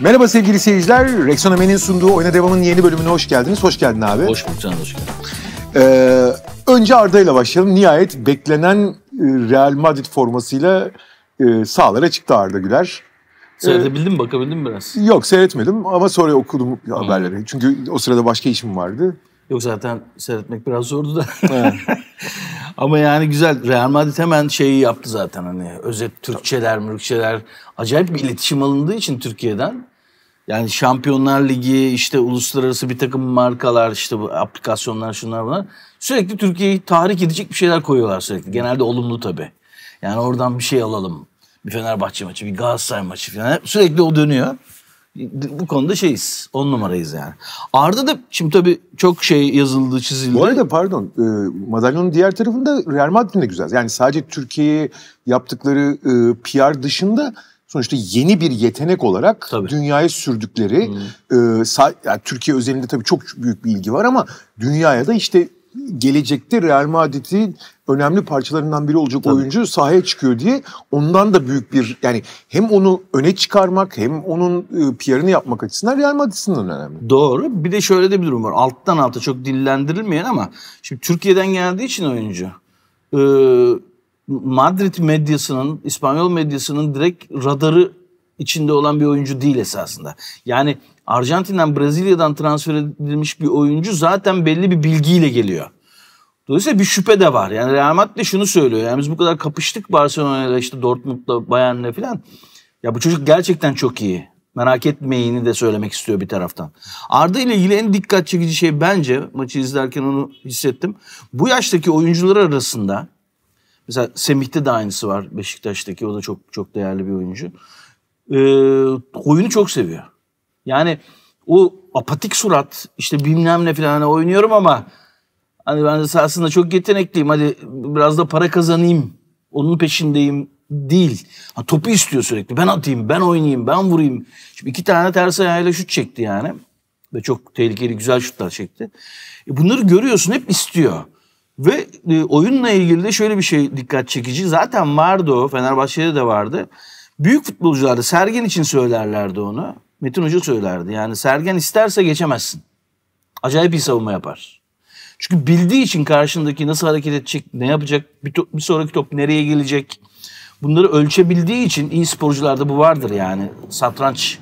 Merhaba sevgili seyirciler. Rexona Men'in sunduğu Oyna Devam'ın yeni bölümüne hoş geldiniz. Hoş geldin abi. Hoş bulduk canım, hoş geldin. Önce Arda ile başlayalım. Nihayet beklenen Real Madrid formasıyla sahalara çıktı Arda Güler. Seyredebildin mi? Bakabildin mi biraz? Yok, seyretmedim ama sonra okudum haberleri. Çünkü o sırada başka işim vardı. Yok, zaten seyretmek biraz zordu da. Evet. Ama yani güzel. Real Madrid hemen şeyi yaptı zaten, hani özet Türkçeler, mürkçeler. Acayip bir iletişim alındığı için Türkiye'den. Yani Şampiyonlar Ligi, işte uluslararası bir takım markalar, işte bu aplikasyonlar, şunlar bunlar. Sürekli Türkiye'yi tahrik edecek bir şeyler koyuyorlar sürekli. Genelde olumlu tabii. Yani oradan bir şey alalım. Bir Fenerbahçe maçı, bir Galatasaray maçı falan. Sürekli o dönüyor. Bu konuda şeyiz, 10 numarayız yani. Arda da şimdi tabii çok şey yazıldı, çizildi. Bu arada pardon, madalyonun diğer tarafında Real Madrid'in de güzel. Yani sadece Türkiye'ye yaptıkları PR dışında sonuçta yeni bir yetenek olarak tabii dünyaya sürdükleri, yani Türkiye özelinde tabii çok büyük bir ilgi var ama dünyaya da işte gelecekte Real Madrid'in önemli parçalarından biri olacak tabii oyuncu sahaya çıkıyor diye ondan da büyük bir, yani hem onu öne çıkarmak hem onun PR'ını yapmak açısından Real Madrid'sinden önemli. Doğru. Bir de şöyle de bir durum var. Alttan alta çok dillendirilmeyen ama şimdi Türkiye'den geldiği için oyuncu Madrid medyasının, İspanyol medyasının direkt radarı içinde olan bir oyuncu değil esasında. Yani Arjantin'den, Brezilya'dan transfer edilmiş bir oyuncu zaten belli bir bilgiyle geliyor. Dolayısıyla bir şüphe de var. Yani Real Madrid de şunu söylüyor. Yani biz bu kadar kapıştık Barcelona'yla, işte Dortmund'la, Bayern'le falan. Ya bu çocuk gerçekten çok iyi. Merak etmeyini de söylemek istiyor bir taraftan. Arda ile ilgili en dikkat çekici şey, bence maçı izlerken onu hissettim. Bu yaştaki oyuncular arasında mesela Semih'te de aynısı var, Beşiktaş'taki. O da çok çok değerli bir oyuncu. Oyunu çok seviyor. Yani o apatik surat, işte bilmem ne falan, hani oynuyorum ama hani ben aslında çok yetenekliyim, hadi biraz da para kazanayım, onun peşindeyim değil. Ha, topu istiyor sürekli, ben atayım, ben oynayayım, ben vurayım. Şimdi 2 tane ters ayağıyla şut çekti yani ve çok tehlikeli güzel şutlar çekti. Bunları görüyorsun, hep istiyor. Ve oyunla ilgili de şöyle bir şey dikkat çekici, zaten vardı o, Fenerbahçe'de de vardı. Büyük futbolcularda Sergen için söylerlerdi onu. Metin Hoca söylerdi. Yani Sergen isterse geçemezsin. Acayip iyi savunma yapar. Çünkü bildiği için karşındaki nasıl hareket edecek, ne yapacak, bir sonraki top nereye gelecek. Bunları ölçebildiği için iyi sporcularda bu vardır yani. Satranç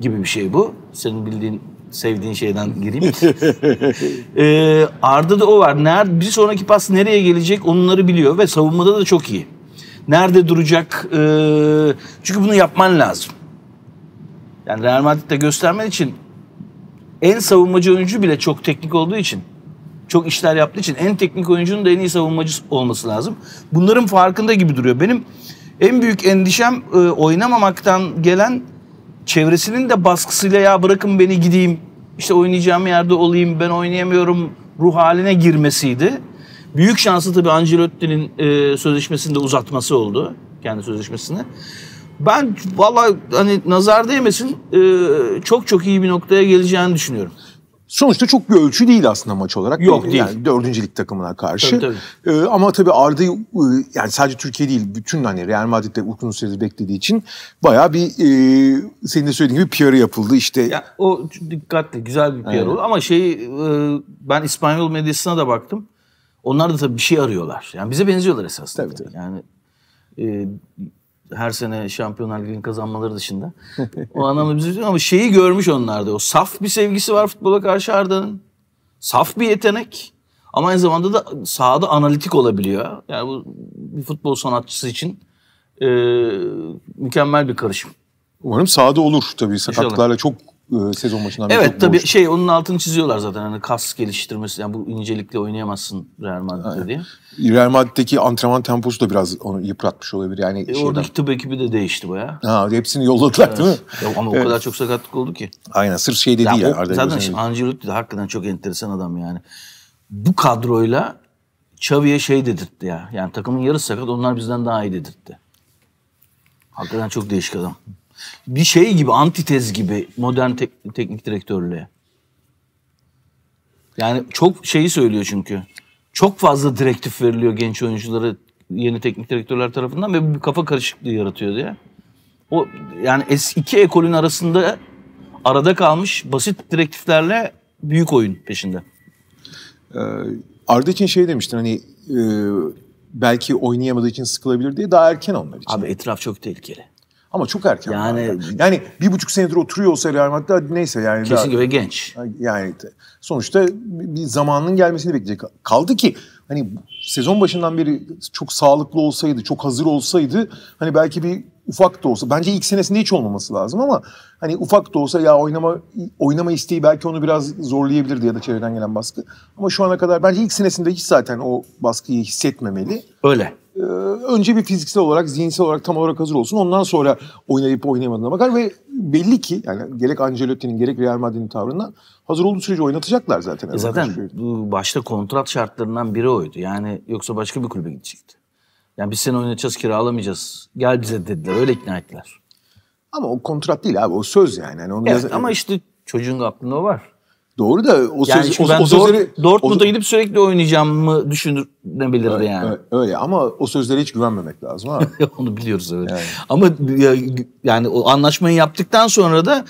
gibi bir şey bu. Senin bildiğin, sevdiğin şeyden gireyim. Arda da o var. Bir sonraki pas nereye gelecek onları biliyor ve savunmada da çok iyi. Nerede duracak? Çünkü bunu yapman lazım. Yani Real Madrid'de göstermen için en savunmacı oyuncu bile çok teknik olduğu için, çok işler yaptığı için en teknik oyuncunun da en iyi savunmacı olması lazım. Bunların farkında gibi duruyor. Benim en büyük endişem oynamamaktan gelen çevresinin de baskısıyla, ya bırakın beni gideyim, işte oynayacağım yerde olayım, ben oynayamıyorum ruh haline girmesiydi. Büyük şansı tabii Ancelotti'nin sözleşmesini de uzatması oldu, kendi sözleşmesini. Ben vallahi hani nazar değmesin, çok çok iyi bir noktaya geleceğini düşünüyorum. Sonuçta çok bir ölçü değil aslında maç olarak. Yok değil. Yani 4. lig takımına karşı. Tabii, tabii. Ama tabii Arda'yı yani sadece Türkiye değil, bütün hani Real Madrid'de uzun süredir beklediği için bayağı bir senin de söylediğin gibi PR'ı yapıldı işte. Ya, o dikkatli, güzel bir PR oldu ama ben İspanyol medyasına da baktım. Onlar da tabii bir şey arıyorlar. Yani bize benziyorlar esasında. Tabii, tabii. Yani her sene Şampiyonlar Ligi'nin kazanmaları dışında. O anlamda bizi biliyor ama şeyi görmüş onlarda. O saf bir sevgisi var futbola karşı Arda'nın. Saf bir yetenek. Ama aynı zamanda da sahada analitik olabiliyor. Yani bu bir futbol sanatçısı için mükemmel bir karışım. Umarım sahada olur tabii. Sakatlıklarla çok sezon başından. Evet tabii onun altını çiziyorlar zaten. Hani kas geliştirmesi, yani bu incelikle oynayamazsın Real Madrid'de diye. Real Madrid'deki antrenman temposu da biraz onu yıpratmış olabilir. Yani oradaki tıp ekibi de değişti bayağı. Ha, hepsini yolladılar evet, değil mi? Ya, ama o kadar çok sakatlık oldu ki. Aynen, sırf şey de değil. Zaten Ancelotti de hakikaten çok enteresan adam yani. Bu kadroyla Xavi'ye şey dedirtti ya. Yani takımın yarısı sakat, onlar bizden daha iyi dedirtti. Hakikaten çok değişik adam. Bir şey gibi, antitez gibi modern teknik direktörlüğe. Yani çok şeyi söylüyor çünkü. Çok fazla direktif veriliyor genç oyunculara yeni teknik direktörler tarafından ve bir kafa karışıklığı yaratıyor diye. O yani iki ekolün arasında arada kalmış basit direktiflerle büyük oyun peşinde. Arda için şey demiştin hani belki oynayamadığı için sıkılabilir diye, daha erken onlar için. Abi etraf çok tehlikeli. Ama çok erken. Yani 1,5 senedir oturuyor olsa Real Madrid neyse yani. Kesinlikle genç. Yani sonuçta bir zamanının gelmesini bekleyecek. Kaldı ki hani sezon başından beri çok sağlıklı olsaydı, çok hazır olsaydı hani belki bir ufak da olsa, bence ilk senesinde hiç olmaması lazım ama hani ufak da olsa ya oynama isteği belki onu biraz zorlayabilirdi ya da çevreden gelen baskı. Ama şu ana kadar bence ilk senesinde hiç zaten o baskıyı hissetmemeli. Öyle. Önce bir fiziksel olarak, zihinsel olarak tam olarak hazır olsun. Ondan sonra oynayıp oynayamadığına bakar ve belli ki yani gerek Ancelotti'nin gerek Real Madrid'in tavrından hazır olduğu sürece oynatacaklar zaten. Zaten başta kontrat şartlarından biri oydu. Yani yoksa başka bir kulübe gidecekti. Yani biz seni oynatacağız, kiralamayacağız. Gel bize dediler, öyle ikna ettiler. Ama o kontrat değil abi, o söz yani. Yani onu evet, ama işte çocuğun aklında o var. Doğru da o yani söz... Ben Dortmund'a gidip sürekli oynayacağımı düşünebilirdi öyle, yani. Öyle ama o sözlere hiç güvenmemek lazım abi. Onu biliyoruz öyle. Yani. Ama yani o anlaşmayı yaptıktan sonra da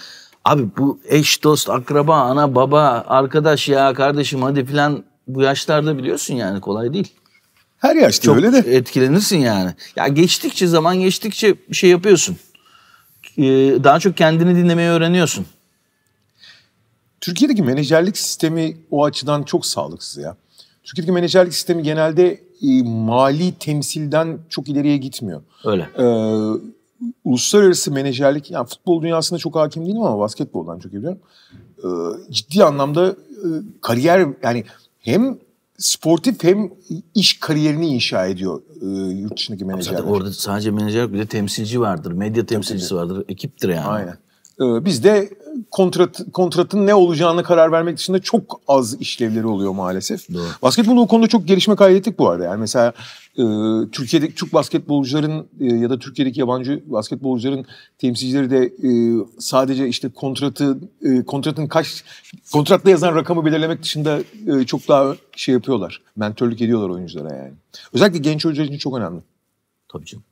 abi bu eş, dost, akraba, ana, baba, arkadaş ya kardeşim hadi filan bu yaşlarda biliyorsun yani kolay değil. Her yaşta çok öyle de. Çok etkilenirsin yani. Ya geçtikçe, zaman geçtikçe bir şey yapıyorsun. Daha çok kendini dinlemeyi öğreniyorsun. Türkiye'deki menajerlik sistemi o açıdan çok sağlıksız ya. Türkiye'deki menajerlik sistemi genelde mali temsilden çok ileriye gitmiyor. Öyle. Uluslararası menajerlik, yani futbol dünyasında çok hakim değilim ama basketboldan çok iyi biliyorum. Ciddi anlamda kariyer, yani hem sportif hem iş kariyerini inşa ediyor yurt dışındaki menajerler. Zaten orada sadece menajer, bir de temsilci vardır, medya temsilcisi vardır, ekiptir yani. Aynen. Bizde kontratın ne olacağını karar vermek dışında çok az işlevleri oluyor maalesef. Doğru. Basketbolda o konuda çok gelişme kaydettik bu arada. Yani mesela Türkiye'deki Türk basketbolcuların ya da Türkiye'deki yabancı basketbolcuların temsilcileri de sadece işte kontratla yazan rakamı belirlemek dışında çok daha şey yapıyorlar. Mentörlük ediyorlar oyunculara yani. Özellikle genç oyuncular için çok önemli. Tabii canım.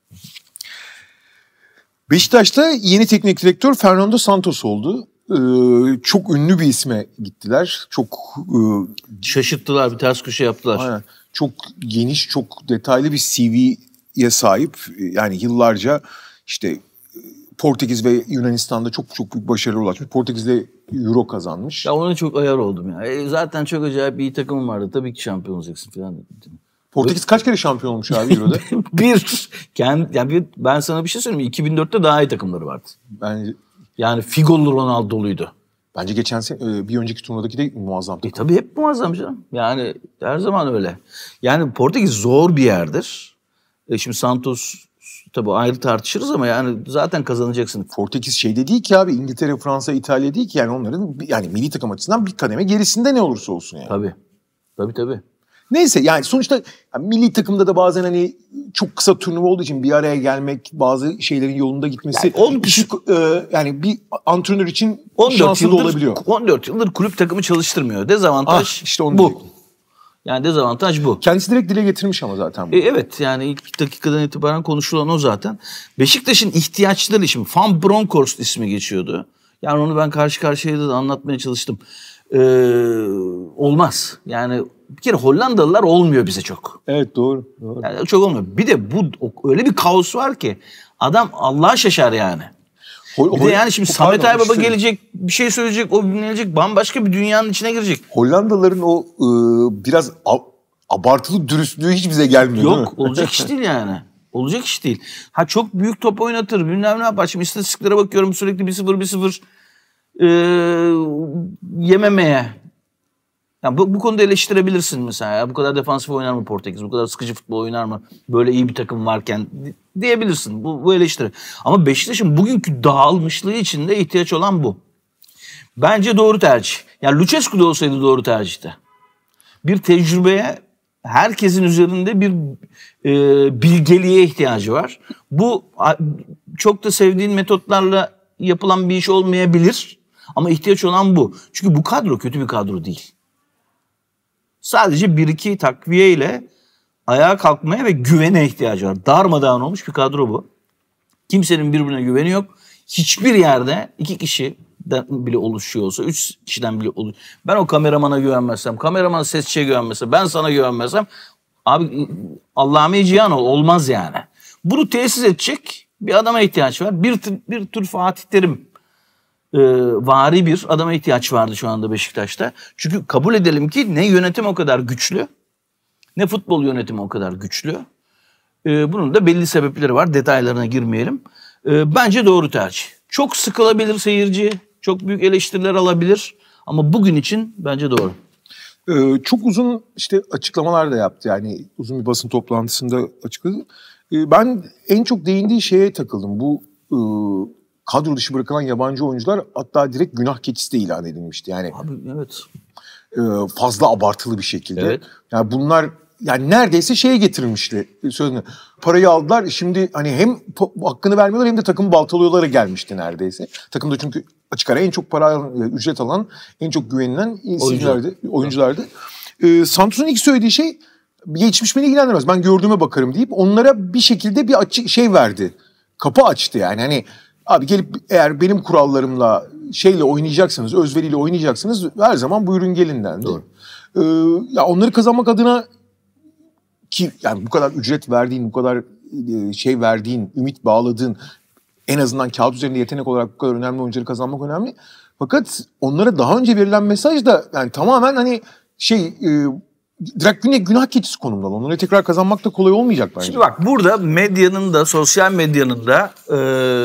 Beşiktaş'ta yeni teknik direktör Fernando Santos oldu. Çok ünlü bir isme gittiler. Çok şaşırttılar, bir ters köşe yaptılar. Aynen. Çok geniş, çok detaylı bir CV'ye sahip. Yani yıllarca işte Portekiz ve Yunanistan'da çok çok büyük başarılar ulaşmış. Portekiz'de Euro kazanmış. Ya ona çok ayar oldum ya. Zaten çok acayip bir takım vardı. Tabii ki şampiyon olacaksın falan dedim. Portekiz kaç kere şampiyon olmuş abi Euro'da? Ben sana bir şey söyleyeyim. 2004'te daha iyi takımları vardı. Bence, yani Figo'lu Ronaldo'luydu. Bence geçen sene, bir önceki turnuvadaki de muazzam takım. Tabii hep muazzam canım. Yani her zaman öyle. Yani Portekiz zor bir yerdir. Şimdi Santos tabii ayrı tartışırız ama yani zaten kazanacaksın. Portekiz şeyde değil ki abi, İngiltere, Fransa, İtalya değil ki yani onların yani milli takım açısından bir kademe gerisinde ne olursa olsun yani. Tabii. Tabii tabii. Neyse yani sonuçta yani milli takımda da bazen hani çok kısa turnuva olduğu için bir araya gelmek, bazı şeylerin yolunda gitmesi yani, yani bir antrenör için şanslı olabiliyor. 14 yıldır kulüp takımı çalıştırmıyor. Dezavantaj işte bu. Diyecektim. Yani dezavantaj bu. Kendisi direkt dile getirmiş ama zaten bu. Evet yani ilk dakikadan itibaren konuşulan o zaten. Beşiktaş'ın ihtiyaçları, şimdi Van Bronkhorst ismi geçiyordu. Yani onu ben karşı karşıya da anlatmaya çalıştım. Olmaz. Yani bir kere Hollandalılar olmuyor bize çok. Evet doğru. Yani çok olmuyor. Bir de bu öyle bir kaos var ki adam Allah'a şaşar yani. Bir de yani şimdi Samet Aybaba gelecek, bir şey söyleyecek, o dinlenecek, bambaşka bir dünyanın içine girecek. Hollandalıların o biraz abartılı dürüstlüğü hiç bize gelmiyor. Yok olacak iş değil yani. Olacak iş değil. Ha çok büyük top oynatır, bilmem ne yapar. Şimdi istatistiklere bakıyorum sürekli 1-0 yememeye. Yani bu konuda eleştirebilirsin mesela. Ya bu kadar defansif oynar mı Portekiz? Bu kadar sıkıcı futbol oynar mı? Böyle iyi bir takım varken diyebilirsin. Bu eleştiri. Ama Beşiktaş'ın bugünkü dağılmışlığı içinde ihtiyaç olan bu. Bence doğru tercih. Yani Lucescu da olsaydı doğru tercihte. Bir tecrübeye, herkesin üzerinde bir bilgeliğe ihtiyacı var. Bu çok da sevdiğin metotlarla yapılan bir iş olmayabilir. Ama ihtiyaç olan bu. Çünkü bu kadro kötü bir kadro değil. Sadece 1-2 takviye ile ayağa kalkmaya ve güvene ihtiyacı var. Darmadağın olmuş bir kadro bu. Kimsenin birbirine güveni yok. Hiçbir yerde iki kişi kişiden bile oluşuyorsa, 3 kişiden bile oluşuyor. Ben o kameramana güvenmezsem, kameraman sesçiye güvenmezse, ben sana güvenmezsem abi Allah'ım cihan olmaz yani. Bunu tesis edecek bir adama ihtiyaç var. Bir tür Fatih Terim vari bir adama ihtiyaç vardı şu anda Beşiktaş'ta. Çünkü kabul edelim ki ne yönetim o kadar güçlü, ne futbol yönetimi o kadar güçlü. Bunun da belli sebepleri var. Detaylarına girmeyelim. Bence doğru tercih. Çok sıkılabilir seyirci. Çok büyük eleştiriler alabilir. Ama bugün için bence doğru. Çok uzun işte açıklamalar da yaptı. Yani uzun bir basın toplantısında açıkladı. Ben en çok değindiği şeye takıldım. Bu kadro dışı bırakılan yabancı oyuncular hatta direkt günah keçisi de ilan edilmişti. Yani abi, evet. Fazla abartılı bir şekilde. Evet. Yani bunlar... Yani neredeyse şeye getirilmişti sözünü. Parayı aldılar. Şimdi hani hem hakkını vermiyorlar hem de takımı baltalıyorlara gelmişti neredeyse. Takımda çünkü açık ara en çok para ücret alan, en çok güvenilen oyunculardı. Santos'un ilk söylediği şey geçmiş beni ilgilendirmez. Ben gördüğüme bakarım deyip onlara bir şekilde bir şey verdi. Kapı açtı yani. Hani abi gelip eğer benim kurallarımla şeyle oynayacaksanız, özveriyle oynayacaksanız her zaman buyurun gelin dendi. Doğru. Ya onları kazanmak adına ki yani bu kadar ücret verdiğin, bu kadar şey verdiğin, ümit bağladığın, en azından kağıt üzerinde yetenek olarak bu kadar önemli oyuncuları kazanmak önemli. Fakat onlara daha önce verilen mesaj da yani tamamen hani şey direkt günah keçisi konumdalar. Onları tekrar kazanmak da kolay olmayacak bence. Şimdi bak burada medyanın da, sosyal medyanın da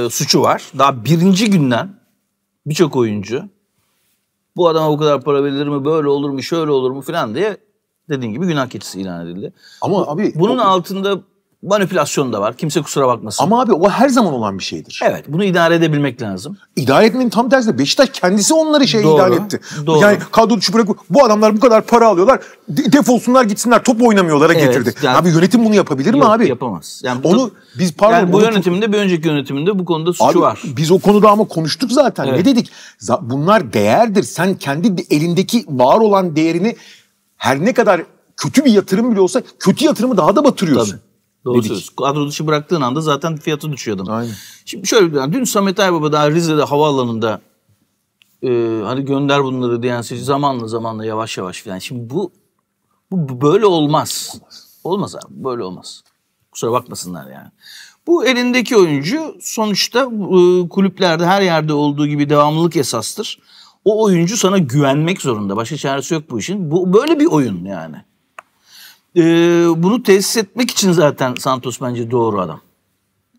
suçu var. Daha birinci günden birçok oyuncu bu adama bu kadar para verilir mi, böyle olur mu, şöyle olur mu falan diye dediğin gibi günah keçisi ilan edildi. Ama abi bunun altında manipülasyon da var. Kimse kusura bakmasın. Ama abi o her zaman olan bir şeydir. Evet, bunu idare edebilmek lazım. İdare etmenin tam tersi. Beşiktaş kendisi onları idare etti. Doğru. Yani kadro dışı bırakıp bu adamlar bu kadar para alıyorlar. Defolsunlar gitsinler. Top oynamıyorlara getirdi. Yani, abi yönetim bunu yapabilir mi abi? Yapamaz. Yani onu biz pardon yani bu yönetimde, bir önceki yönetiminde bu konuda suçu abi, var. Biz o konuda ama konuştuk zaten. Evet. Ne dedik? Bunlar değerdir. Sen kendi elindeki var olan değerini her ne kadar kötü bir yatırım bile olsa kötü yatırımı daha da batırıyorsun. Tabii. Doğru söz. Kadro dışı bıraktığın anda zaten fiyatı düşüyordun. Aynen. Şimdi şöyle yani dün Samet Aybaba daha Rize'de havaalanında hani gönder bunları diyen seyirci zamanla yavaş yavaş falan. Şimdi bu böyle olmaz. Olmaz abi. Böyle olmaz. Kusura bakmasınlar yani. Bu elindeki oyuncu sonuçta kulüplerde her yerde olduğu gibi devamlılık esastır. O oyuncu sana güvenmek zorunda. Başka çaresi yok bu işin. Bu böyle bir oyun yani. Bunu tesis etmek için zaten Santos bence doğru adam.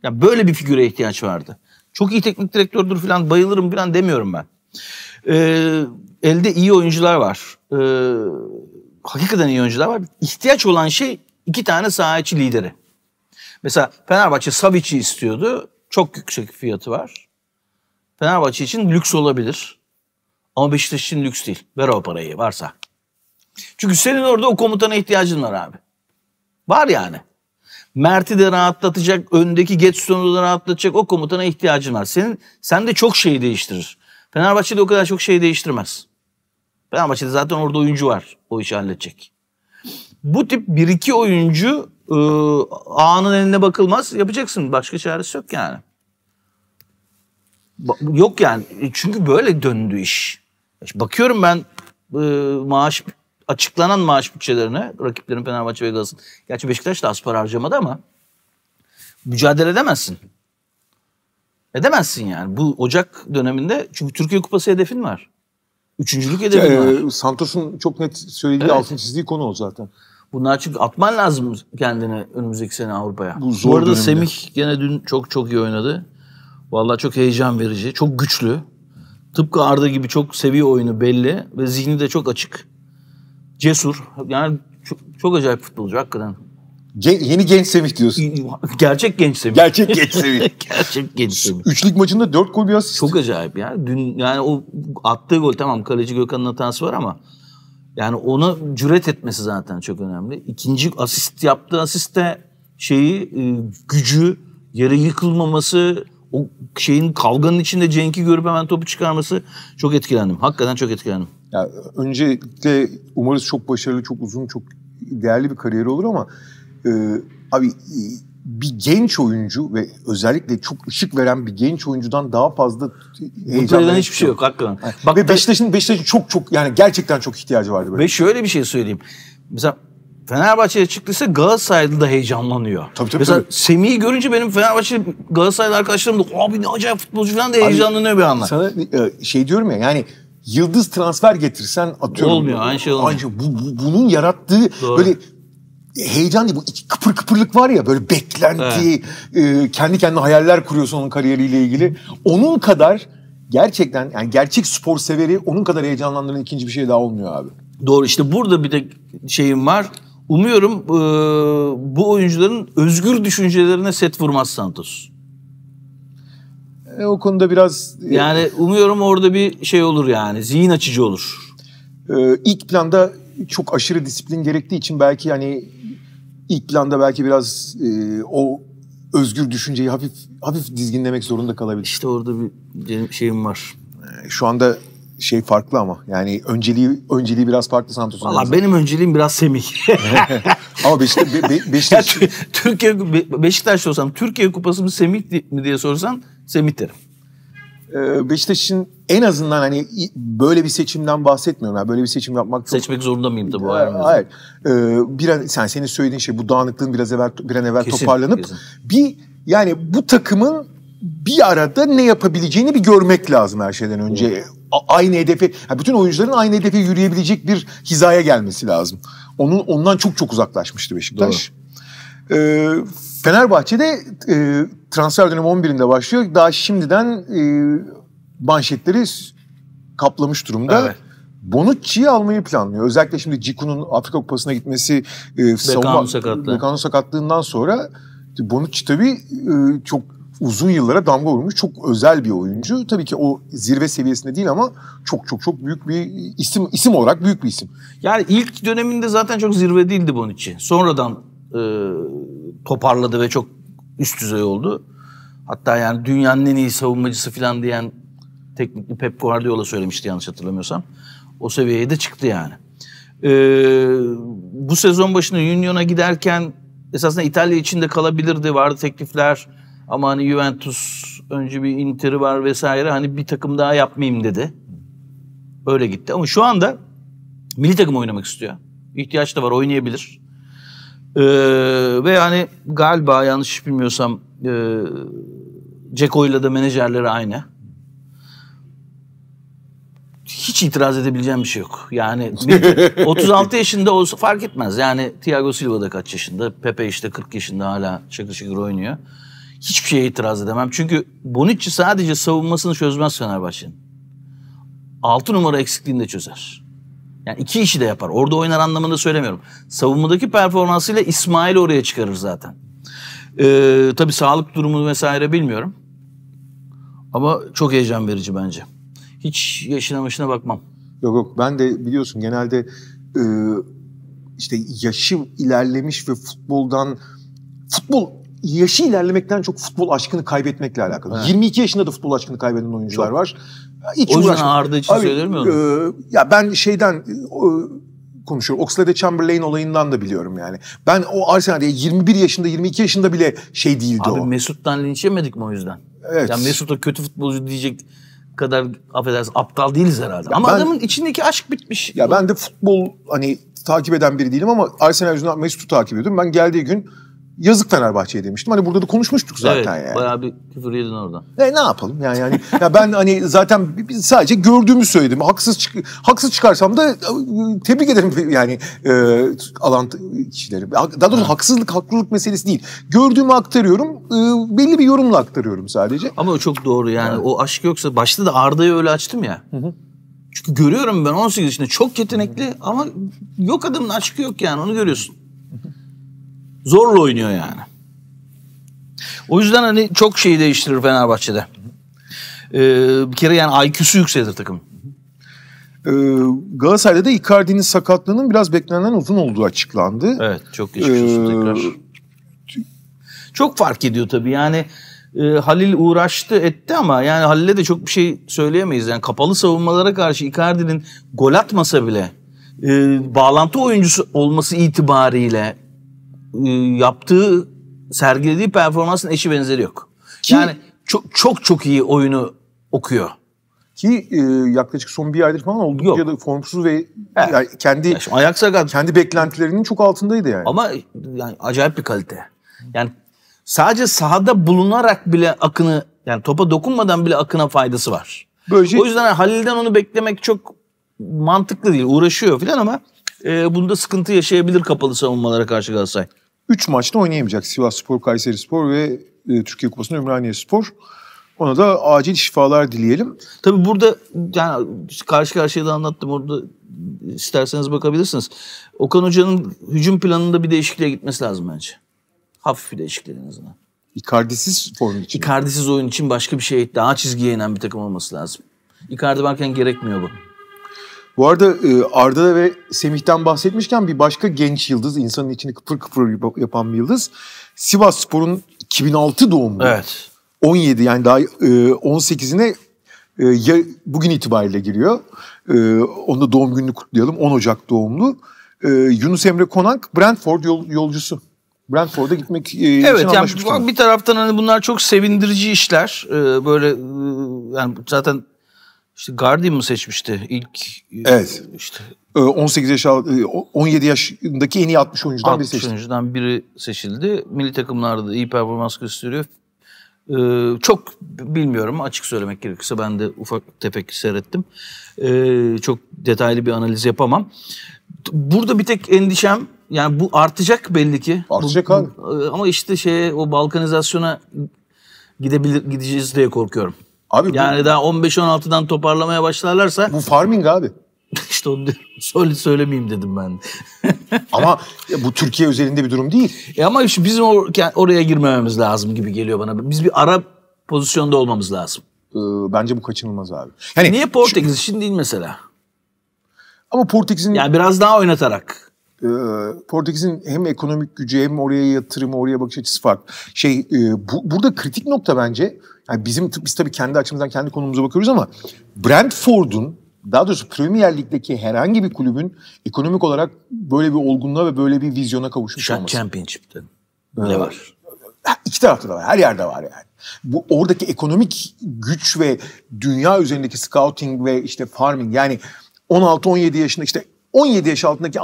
Yani böyle bir figüre ihtiyaç vardı. Çok iyi teknik direktördür falan, bayılırım falan demiyorum ben. Elde iyi oyuncular var. Hakikaten iyi oyuncular var. İhtiyaç olan şey iki tane saha içi lideri. Mesela Fenerbahçe Savic'i istiyordu. Çok yüksek fiyatı var. Fenerbahçe için lüks olabilir. Ama Beşiktaş için lüks değil. Ver o parayı varsa. Çünkü senin orada o komutana ihtiyacın var abi. Var yani. Mert'i de rahatlatacak, öndeki Getzson'u da rahatlatacak o komutana ihtiyacın var. Sen de çok şeyi değiştirir. Fenerbahçe'de o kadar çok şeyi değiştirmez. Fenerbahçe'de zaten orada oyuncu var. O işi halledecek. Bu tip bir iki oyuncu ağanın eline bakılmaz. Yapacaksın. Başka çaresi yok yani. Yok yani. Çünkü böyle döndü iş. Bakıyorum ben açıklanan maaş bütçelerine rakiplerin Fenerbahçe ve Galatasaray'ın. Gerçi Beşiktaş da az para harcamadı ama mücadele edemezsin. Edemezsin yani. Bu Ocak döneminde çünkü Türkiye Kupası hedefin var. Üçüncülük hedefin var. Santos'un çok net söylediği, evet, altın çizdiği konu o zaten. Bunlar çünkü atman lazım kendini önümüzdeki sene Avrupa'ya. Bu arada dönemde. Semih gene dün çok iyi oynadı. Vallahi çok heyecan verici. Çok güçlü. Tıpkı Arda gibi çok seviyor oyunu belli. Ve zihni de çok açık. Cesur. Yani çok acayip futbolcu hakikaten. Yeni genç Semih diyorsun. Gerçek genç Semih. Gerçek genç Semih. Gerçek genç Semih. Üçlük maçında 4 gol bir asist. Çok acayip ya. Dün yani o attığı gol tamam kaleci Gökhan'ın hatası var ama yani ona cüret etmesi zaten çok önemli. İkinci asist yaptığı asiste şeyi gücü, yere yıkılmaması, o şeyin kavganın içinde Cenk'i görüp hemen topu çıkarması çok etkilendim. Hakikaten çok etkilendim. Ya öncelikle umarız çok başarılı, çok uzun, çok değerli bir kariyeri olur ama abi bir genç oyuncu ve özellikle çok ışık veren bir genç oyuncudan daha fazla heyecanlı hiçbir şey yok hakikaten. Yani. Bak, ve Beşiktaş'ın çok yani gerçekten çok ihtiyacı vardı böyle. Ve şöyle bir şey söyleyeyim. Mesela Fenerbahçe'ye çıktıysa Galatasaray'da da heyecanlanıyor. Tabii. Mesela Semih'i görünce benim Fenerbahçe Galatasaraylı arkadaşlarım da abi ne acayip futbolcu falan da heyecanlanıyor bir anda. Sana şey diyorum ya yani yıldız transfer getirsen atıyorum. Olmuyor aynı şey olmuyor. Ancak bunun yarattığı doğru. Böyle heyecan değil bu kıpırlık var ya böyle beklenti, evet. Kendi kendine hayaller kuruyorsun onun kariyeriyle ilgili. Onun kadar gerçekten yani gerçek spor severi onun kadar heyecanlandıran ikinci bir şey daha olmuyor abi. Doğru işte burada bir de şeyim var. Umuyorum bu oyuncuların özgür düşüncelerine set vurmaz Santos. O konuda biraz... Yani umuyorum orada bir şey olur yani zihin açıcı olur. İlk planda çok aşırı disiplin gerektiği için belki hani ilk planda belki biraz o özgür düşünceyi hafif dizginlemek zorunda kalabilir. İşte orada bir şeyim var. Şu anda şey farklı ama yani önceliği biraz farklı Santos'un. Valla benim önceliğim biraz Semih. Ama Beşiktaş... Beşiktaş'ta olsam Türkiye Kupası mı Semih mi diye sorsan Semih derim. Beşiktaş'ın en azından hani böyle bir seçimden bahsetmiyorum. Yani böyle bir seçim yapmak... Seçmek zorunda mıyım da bu? Hayır. Senin söylediğin şey bu dağınıklığın bir an evvel kesin, toparlanıp kesin. Bir yani bu takımın bir arada ne yapabileceğini bir görmek lazım her şeyden önce. Evet. Aynı hedefe, yani bütün oyuncuların aynı hedefe yürüyebilecek bir hizaya gelmesi lazım. Ondan çok uzaklaşmıştı Beşiktaş. Fenerbahçe'de transfer dönemi 11'inde başlıyor. Daha şimdiden manşetleri kaplamış durumda. Evet. Bonucci'yi almayı planlıyor. Özellikle şimdi Ciku'nun Afrika Kupası'na gitmesi, Beckham'ın sakatlığından sonra Bonucci tabii çok uzun yıllara damga vurmuş çok özel bir oyuncu. Tabii ki o zirve seviyesinde değil ama çok büyük bir isim olarak büyük bir isim. Yani ilk döneminde zaten çok zirve değildi Bonucci. Sonradan toparladı ve çok üst düzey oldu. Hatta yani dünyanın en iyi savunmacısı falan diyen teknikli Pep Guardiola söylemişti yanlış hatırlamıyorsam. O seviyeye de çıktı yani. Bu sezon başında Union'a giderken esasında İtalya içinde kalabilirdi. Vardı teklifler. Ama hani Juventus önce bir Inter'i var vesaire hani bir takım daha yapmayayım dedi. Öyle gitti ama şu anda milli takım oynamak istiyor. İhtiyaç da var oynayabilir. Ve yani galiba yanlış bilmiyorsam Ceko'yla da menajerleri aynı. Hiç itiraz edebileceğim bir şey yok. Yani 36 yaşında olsa fark etmez. Yani Thiago Silva da kaç yaşında, Pepe işte 40 yaşında hala şakır oynuyor. Hiçbir şeye itiraz edemem. Çünkü Bonucci sadece savunmasını çözmez Fenerbahçe'nin. 6 numara eksikliğini de çözer. Yani iki işi de yapar. Orada oynar anlamında söylemiyorum. Savunmadaki performansıyla İsmail'i oraya çıkarır zaten. Tabii sağlık durumu vesaire bilmiyorum. Ama çok heyecan verici bence. Hiç yaşına başına bakmam. Yok ben de biliyorsun genelde işte yaşı ilerlemiş ve yaşı ilerlemekten çok futbol aşkını kaybetmekle alakalı. Evet. 22 yaşında da futbol aşkını kaybeden oyuncular var. O yüzden Arda için söyler mi onu? Ya ben konuşuyorum. Oxlade-Chamberlain olayından da biliyorum yani. Ben o Arsenal'de 21 yaşında, 22 yaşında bile şey değildi abi, o. Abi Mesut'tan linç yemedik mi o yüzden? Evet. Yani Mesut'a kötü futbolcu diyecek kadar affedersin aptal değiliz herhalde. Ya ama adamın içindeki aşk bitmiş. Ya ben de futbol hani takip eden biri değilim ama Arsenal yüzünden Mesut'u takip ediyordum. Ben geldiği gün yazık Fenerbahçe'ye demiştim. Hani burada da konuşmuştuk zaten yani. Bayağı bir küfür yedin oradan. Ne yapalım yani ya ben hani zaten sadece gördüğümü söyledim. Haksız çıkarsam da tebrik ederim yani alan kişileri. Daha doğrusu haklılık meselesi değil. Gördüğümü aktarıyorum. Belli bir yorumla aktarıyorum sadece. Ama o çok doğru yani. O aşk yoksa başta da Arda'yı öyle açtım ya. Hı. Çünkü görüyorum ben 18 yaşında çok yetenekli ama yok adamın aşkı yok yani onu görüyorsun. Zorla oynuyor yani. O yüzden hani çok şeyi değiştirir Fenerbahçe'de. Bir kere yani IQ'su yükselir takım. Galatasaray'da da Icardi'nin sakatlığının biraz beklenenden uzun olduğu açıklandı. Evet çok geçmiş olsun tekrar. Çok fark ediyor tabii yani Halil uğraştı etti ama yani Halil'e de çok bir şey söyleyemeyiz. Yani kapalı savunmalara karşı Icardi'nin gol atmasa bile bağlantı oyuncusu olması itibariyle yaptığı sergilediği performansın eşi benzeri yok. Ki, yani çok iyi oyunu okuyor. Ki yaklaşık son bir aydır falan oldukça da formsuz ve yani kendi beklentilerinin çok altındaydı yani. Ama yani acayip bir kalite. Yani sadece sahada bulunarak bile Akın'ı, yani topa dokunmadan bile Akın'a faydası var. Böylece... O yüzden Halil'den onu beklemek çok mantıklı değil. Uğraşıyor falan ama bunda sıkıntı yaşayabilir kapalı savunmalara karşı Galatasaray. 3 maçta oynayamayacak Sivasspor, Kayserispor ve Türkiye Kupası'nda Ümraniyespor. Ona da acil şifalar dileyelim. Tabii burada yani karşı karşıya da anlattım, orada isterseniz bakabilirsiniz. Okan Hoca'nın hücum planında bir değişikliğe gitmesi lazım bence. Hafif bir değişiklik en azından. Icardi'siz form için. Icardi'siz oyun için başka bir şey, daha çizgiye inen bir takım olması lazım. Icardi varken gerekmiyor bu. Bu arada Arda ve Semih'ten bahsetmişken bir başka genç yıldız, insanın içini kıpır kıpır yapan bir yıldız. Sivasspor'un 2006 doğumlu. Evet. 17 yani daha 18'ine bugün itibariyle giriyor. Onu da doğum gününü kutlayalım. 10 Ocak doğumlu. Yunus Emre Konak, Brentford yolcusu. Brentford'a gitmek için anlaşmışlar. Evet yani bir taraftan hani bunlar çok sevindirici işler. Böyle yani zaten işte Guardian mı seçmişti ilk? Evet. İşte 17 yaşındaki en iyi 60 oyuncudan 60 biri seçildi. 60 oyuncudan biri seçildi. Milli takımlarda da iyi performans gösteriyor. Çok bilmiyorum, açık söylemek gerekirse ben de ufak tefek seyrettim. Çok detaylı bir analiz yapamam. Burada bir tek endişem, yani bu artacak belli ki. Artacak abi. Ama işte o balkanizasyona gideceğiz diye korkuyorum. Abi yani daha 15-16'dan toparlamaya başlarlarsa. Bu farming abi. İşte onu söylemeyeyim dedim ben. Ama bu Türkiye özelinde bir durum değil. Ama işte bizim oraya girmememiz lazım gibi geliyor bana. Biz bir ara pozisyonda olmamız lazım. Bence bu kaçınılmaz abi. Yani niye Portekiz için değil mesela? Ama Portekiz'in... Yani biraz daha oynatarak. Portekiz'in hem ekonomik gücü hem oraya yatırımı, oraya bakış açısı farklı. Burada kritik nokta bence. Yani biz tabii kendi açımızdan kendi konumuza bakıyoruz ama Brentford'un, daha doğrusu Premier Lig'deki herhangi bir kulübün ekonomik olarak böyle bir olgunluğa ve böyle bir vizyona kavuşmuş olması. Championship'te ne var? İki tarafta da var. Her yerde var yani. Bu oradaki ekonomik güç ve dünya üzerindeki scouting ve işte farming, yani 16-17 yaşında, işte 17 yaş altındaki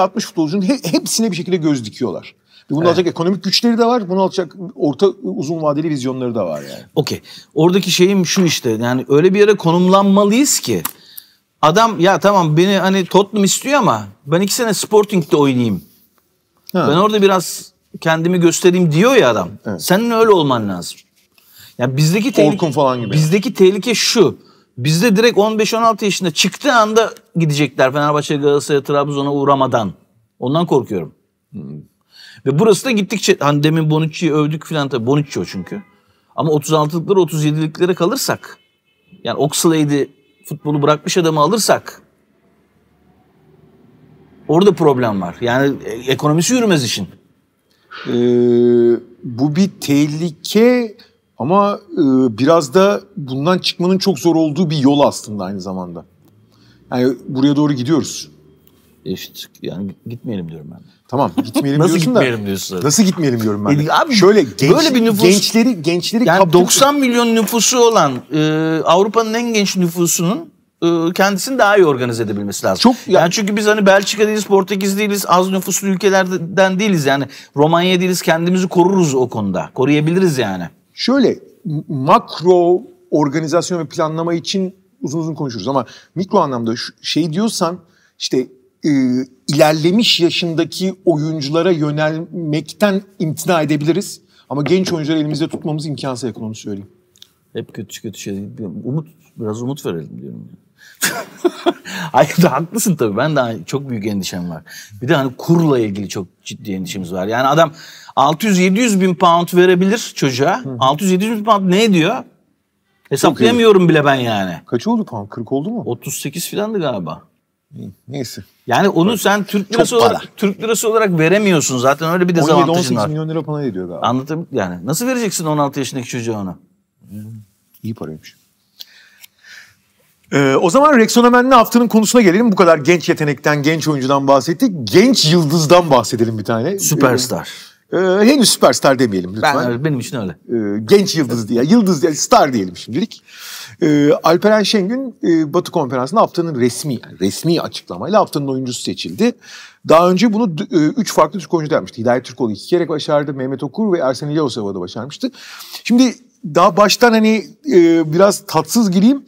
60 futbolcunun hepsine bir şekilde göz dikiyorlar. Bunu alacak ekonomik güçleri de var. Bunu alacak orta uzun vadeli vizyonları da var yani. Okey. Oradaki şeyim şu işte. Yani öyle bir yere konumlanmalıyız ki adam, ya tamam beni hani Tottenham istiyor ama ben 2 sene Sporting'de oynayayım. Ha. Ben orada biraz kendimi göstereyim diyor ya adam. Evet. Senin öyle olman lazım. Yani bizdeki tehlike falan gibi. Bizdeki tehlike şu. Bizde direkt 15-16 yaşında çıktığı anda gidecekler Fenerbahçe, Galatasaray, Trabzon'a uğramadan. Ondan korkuyorum. Ve burası da gittikçe, hani demin Bonucci'yi övdük filan, tabii Bonucci o çünkü. Ama 36'lıklara 37'liklere kalırsak, yani Oxlade'i, futbolu bırakmış adamı alırsak orada problem var. Yani ekonomisi yürümez işin. Bu bir tehlike ama biraz da bundan çıkmanın çok zor olduğu bir yol aslında aynı zamanda. Yani buraya doğru gidiyoruz. Yani gitmeyelim diyorum ben. Tamam, gitmeyelim diyorsun da. Nasıl gitmeyelim diyorsun? Nasıl gitmeyelim diyorum ben. Abi şöyle böyle bir nüfus, gençleri yani kaptırdı. 90 milyon nüfusu olan Avrupa'nın en genç nüfusunun kendisini daha iyi organize edebilmesi lazım. Çok yani çünkü biz hani Belçika değiliz, Portekiz değiliz, az nüfuslu ülkelerden değiliz yani. Romanya değiliz, kendimizi koruruz o konuda. Koruyabiliriz yani. Şöyle makro organizasyon ve planlama için uzun uzun konuşuruz ama mikro anlamda şey diyorsan işte ilerlemiş yaşındaki oyunculara yönelmekten imtina edebiliriz. Ama genç oyuncuları elimizde tutmamız imkansız, yakın onu söyleyeyim. Hep kötü şey. Biraz umut verelim diyorum. Hayır da haklısın tabii. Ben de çok büyük endişem var. Bir de hani kurla ilgili çok ciddi endişemiz var. Yani adam 600-700 bin pound verebilir çocuğa. 600-700 bin pound ne ediyor? Hesaplayamıyorum bile ben yani. Kaç oldu pound? 40 oldu mu? 38 filandı galiba. Neyse. Yani onu sen Türk lirası olarak veremiyorsun zaten, öyle bir dezavantajın var. 17-18 milyon lira para ediyor galiba. Anlatayım yani. Nasıl vereceksin 16 yaşındaki çocuğa onu? İyi paraymış. O zaman Rexona Men'le haftanın konusuna gelelim. Bu kadar genç yetenekten, genç oyuncudan bahsettik. Genç yıldızdan bahsedelim bir tane. Süperstar. Henüz süperstar demeyelim lütfen. Benim için öyle. Genç yıldız diye, yıldız diye, star diyelim şimdilik. Alperen Şengün Batı Konferansı'nda haftanın resmi açıklamayla haftanın oyuncusu seçildi. Daha önce bunu 3 farklı Türk oyuncu yapmıştı. Hidayet Türkoğlu 2 kere başardı. Mehmet Okur ve Ersen İlyasova da başarmıştı. Şimdi daha baştan hani biraz tatsız gireyim.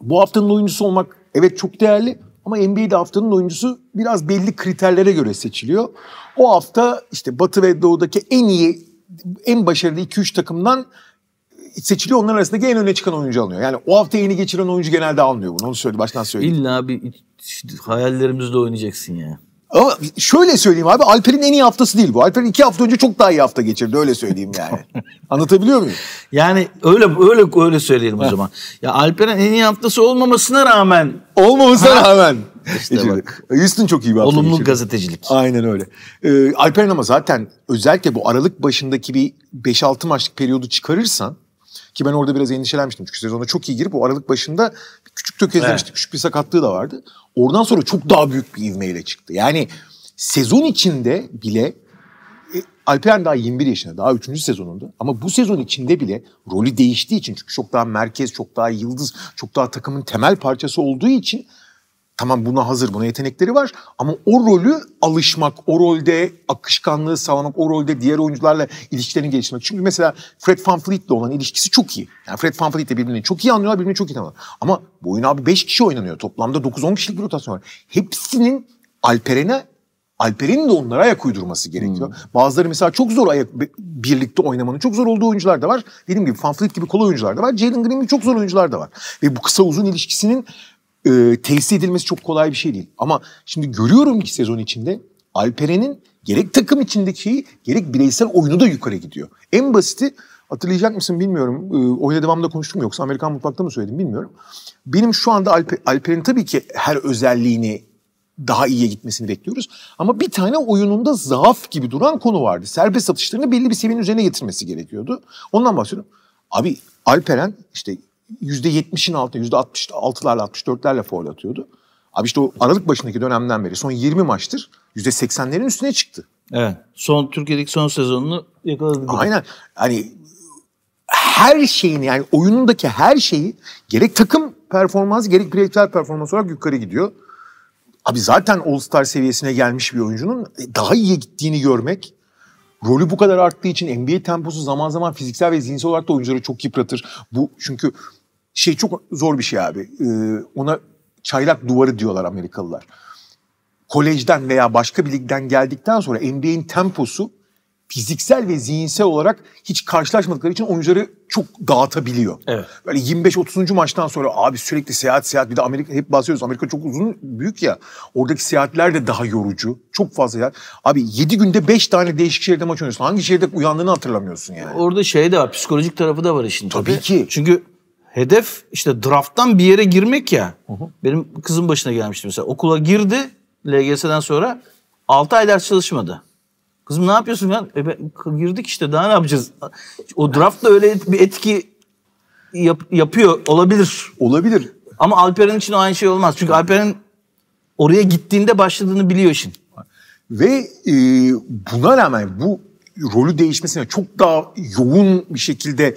Bu haftanın oyuncusu olmak evet çok değerli. Ama NBA'de haftanın oyuncusu biraz belli kriterlere göre seçiliyor. O hafta işte Batı ve Doğu'daki en iyi, en başarılı 2-3 takımdan seçiliyor. Onların arasındaki en öne çıkan oyuncu alınıyor. Yani o hafta yeni geçiren oyuncu genelde alınıyor bunu. Onu söyledi, baştan söyleyeyim. İlla bir hayallerimizle oynayacaksın ya. Ama şöyle söyleyeyim abi, Alper'in en iyi haftası değil bu. Alper 2 hafta önce çok daha iyi hafta geçirdi, öyle söyleyeyim yani. Anlatabiliyor muyum? Yani öyle söyleyelim o zaman. Ya Alper'in en iyi haftası olmamasına rağmen. İşte bak. Houston çok iyi bir hafta olumlu geçirdi. Gazetecilik. Aynen öyle. Alper'in ama zaten özellikle bu Aralık başındaki bir 5-6 maçlık periyodu çıkarırsan, ki ben orada biraz endişelenmiştim çünkü sezona çok iyi girip o Aralık başında küçük tökezlemişti, evet. Küçük bir sakatlığı da vardı. Oradan sonra çok daha büyük bir ivmeyle çıktı. Yani sezon içinde bile Alperen daha 21 yaşında, daha 3. sezonunda, ama bu sezon içinde bile rolü değiştiği için, çünkü çok daha merkez, çok daha yıldız, çok daha takımın temel parçası olduğu için tamam buna hazır, buna yetenekleri var ama o rolü alışmak, o rolde akışkanlığı sağlamak, o rolde diğer oyuncularla ilişkilerini geliştirmek. Çünkü mesela Fred VanVleet'le olan ilişkisi çok iyi. Yani Fred VanVleet'le birbirini çok iyi anlıyorlar, birbirini çok iyi tanıyorlar. Ama bu oyun abi 5 kişi oynanıyor. Toplamda 9-10 kişilik bir rotasyon var. Hepsinin Alperen'in de onlara ayak uydurması gerekiyor. Bazıları mesela çok zor birlikte oynamanın çok zor olduğu oyuncular da var. Dediğim gibi VanVleet gibi kolay oyuncular da var. Jalen Green gibi çok zor oyuncular da var. Ve bu kısa uzun ilişkisinin tesis edilmesi çok kolay bir şey değil. Ama şimdi görüyorum ki sezon içinde Alperen'in gerek takım içindeki gerek bireysel oyunu da yukarı gidiyor. En basiti hatırlayacak mısın bilmiyorum. Oyna Devam'da konuştum yoksa Amerikan Mutfak'ta mı söyledim bilmiyorum. Benim şu anda Alperen'in tabii ki her özelliğini daha iyiye gitmesini bekliyoruz. Ama bir tane oyununda zaaf gibi duran konu vardı. Serbest atışlarını belli bir seviyenin üzerine getirmesi gerekiyordu. Ondan bahsediyorum. Abi Alperen işte %70'in altında, %66'larla, %64'lerle faul atıyordu. Abi işte o Aralık başındaki dönemden beri son 20 maçtır %80'lerin üstüne çıktı. Evet. Türkiye'deki son sezonunu yakaladı. Aynen. Hani her şeyini, yani oyunundaki her şeyi gerek takım performansı gerek bireysel performans olarak yukarı gidiyor. Abi zaten All-Star seviyesine gelmiş bir oyuncunun daha iyiye gittiğini görmek, rolü bu kadar arttığı için NBA temposu zaman zaman fiziksel ve zihinsel olarak da oyuncuları çok yıpratır. Bu çünkü şey çok zor bir şey abi. Ona çaylak duvarı diyorlar Amerikalılar. Kolejden veya başka bir ligden geldikten sonra NBA'in temposu fiziksel ve zihinsel olarak hiç karşılaşmadıkları için oyuncuları çok dağıtabiliyor. Evet. Böyle 25-30. maçtan sonra abi sürekli seyahat, bir de Amerika hep bahsediyoruz. Amerika çok uzun, büyük ya. Oradaki seyahatler de daha yorucu. Çok fazla seyahat. Abi 7 günde 5 tane değişik şehirde maç oynuyorsun. Hangi şehirde uyandığını hatırlamıyorsun yani. Orada şey de var, psikolojik tarafı da var işin. Tabii ki. Çünkü hedef işte drafttan bir yere girmek ya. Benim kızım başına gelmişti mesela. Okula girdi LGS'den sonra 6 ay ders çalışmadı. Kızım ne yapıyorsun lan? Girdik işte, daha ne yapacağız? O draft da öyle bir etki yapıyor olabilir. Olabilir. Ama Alperen için o aynı şey olmaz. Çünkü Alperen oraya gittiğinde başladığını biliyor işin. Ve buna rağmen bu rolü değişmesine, çok daha yoğun bir şekilde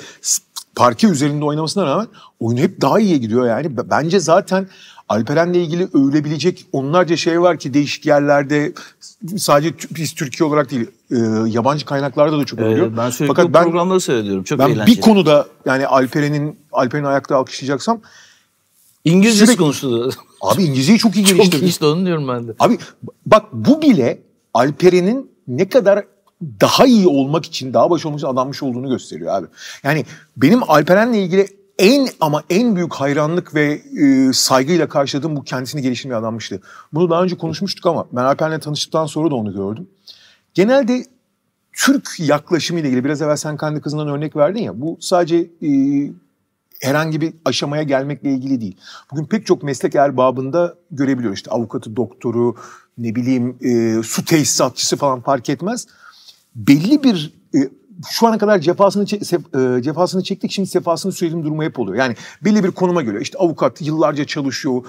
parke üzerinde oynamasına rağmen oyunu hep daha iyiye gidiyor yani. Bence zaten Alperen'le ilgili övülebilecek onlarca şey var ki değişik yerlerde, sadece biz Türkiye olarak değil yabancı kaynaklarda da çok övülüyor. Ben sürekli programları seyrediyorum. Çok eğlenceli. Ben bir konuda yani Alperen'i ayakta alkışlayacaksam İngilizce konuştu. Abi İngilizceyi çok iyi geliştirdi. Çok iyi, onu diyorum ben de. Abi bak bu bile Alperen'in ne kadar daha iyi olmak için, daha baş olmak için adanmış olduğunu gösteriyor abi. Yani benim Alperen'le ilgili en büyük hayranlık ve saygıyla karşıladığım bu kendisini geliştirmeye adanmıştı. Bunu daha önce konuşmuştuk ama ben Alperen'le tanıştıktan sonra da onu gördüm. Genelde Türk yaklaşımıyla ilgili, biraz evvel sen kendi kızından örnek verdin ya, bu sadece herhangi bir aşamaya gelmekle ilgili değil. Bugün pek çok meslek erbabında görebiliyoruz. İşte avukatı, doktoru, ne bileyim su tesisatçısı falan fark etmez. Belli bir şu ana kadar cefasını çektik, şimdi sefasını sürelim durumu hep oluyor. Yani belli bir konuma geliyor. İşte avukat yıllarca çalışıyor,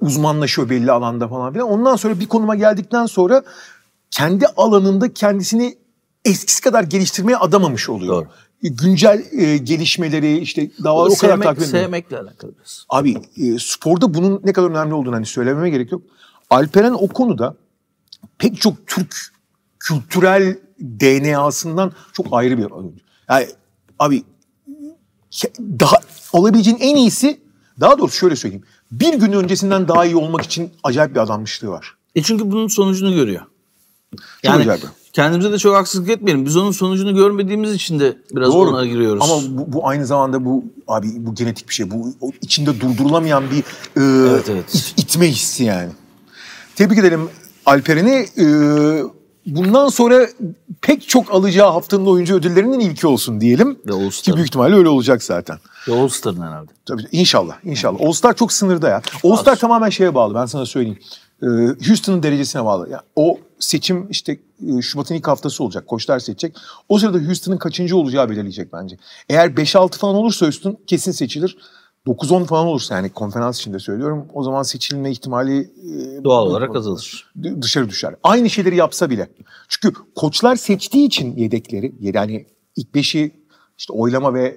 uzmanlaşıyor belli alanda falan filan. Ondan sonra bir konuma geldikten sonra kendi alanında kendisini eskisi kadar geliştirmeye adamamış oluyor. Doğru. Güncel gelişmeleri işte daha o kadar takip edilmiyor. Sevmekle alakalı. Abi sporda bunun ne kadar önemli olduğunu hani söylememe gerek yok. Alperen o konuda pek çok Türk kültürel DNA'sından çok ayrı bir adam. Yani abi daha olabileceğin en iyisi, daha doğrusu şöyle söyleyeyim. Bir gün öncesinden daha iyi olmak için acayip bir adammışlığı var. Çünkü bunun sonucunu görüyor. Yani kendimize de çok haksızlık etmeyelim. Biz onun sonucunu görmediğimiz için de biraz doğru, ona giriyoruz. Ama bu aynı zamanda bu genetik bir şey. Bu içinde durdurulamayan bir evet. itme hissi yani. Tebrik edelim Alperen'i. Bundan sonra pek çok alacağı haftanın oyuncu ödüllerinin ilki olsun diyelim. Ki büyük ihtimalle öyle olacak zaten. All Star'ın herhalde. Tabii, inşallah. All Star çok sınırda ya. All Star tamamen şeye bağlı, ben sana söyleyeyim. Houston'ın derecesine bağlı. Yani o seçim işte Şubat'ın ilk haftası olacak. Koçlar seçecek. O sırada Houston'ın kaçıncı olacağı belirleyecek bence. Eğer 5-6 falan olursa Houston kesin seçilir. 9-10 falan olursa yani konferans içinde söylüyorum. O zaman seçilme ihtimali doğal olarak azalır. Dışarı düşer. Aynı şeyleri yapsa bile. Çünkü koçlar seçtiği için yedekleri, yani ilk 5'i işte oylama ve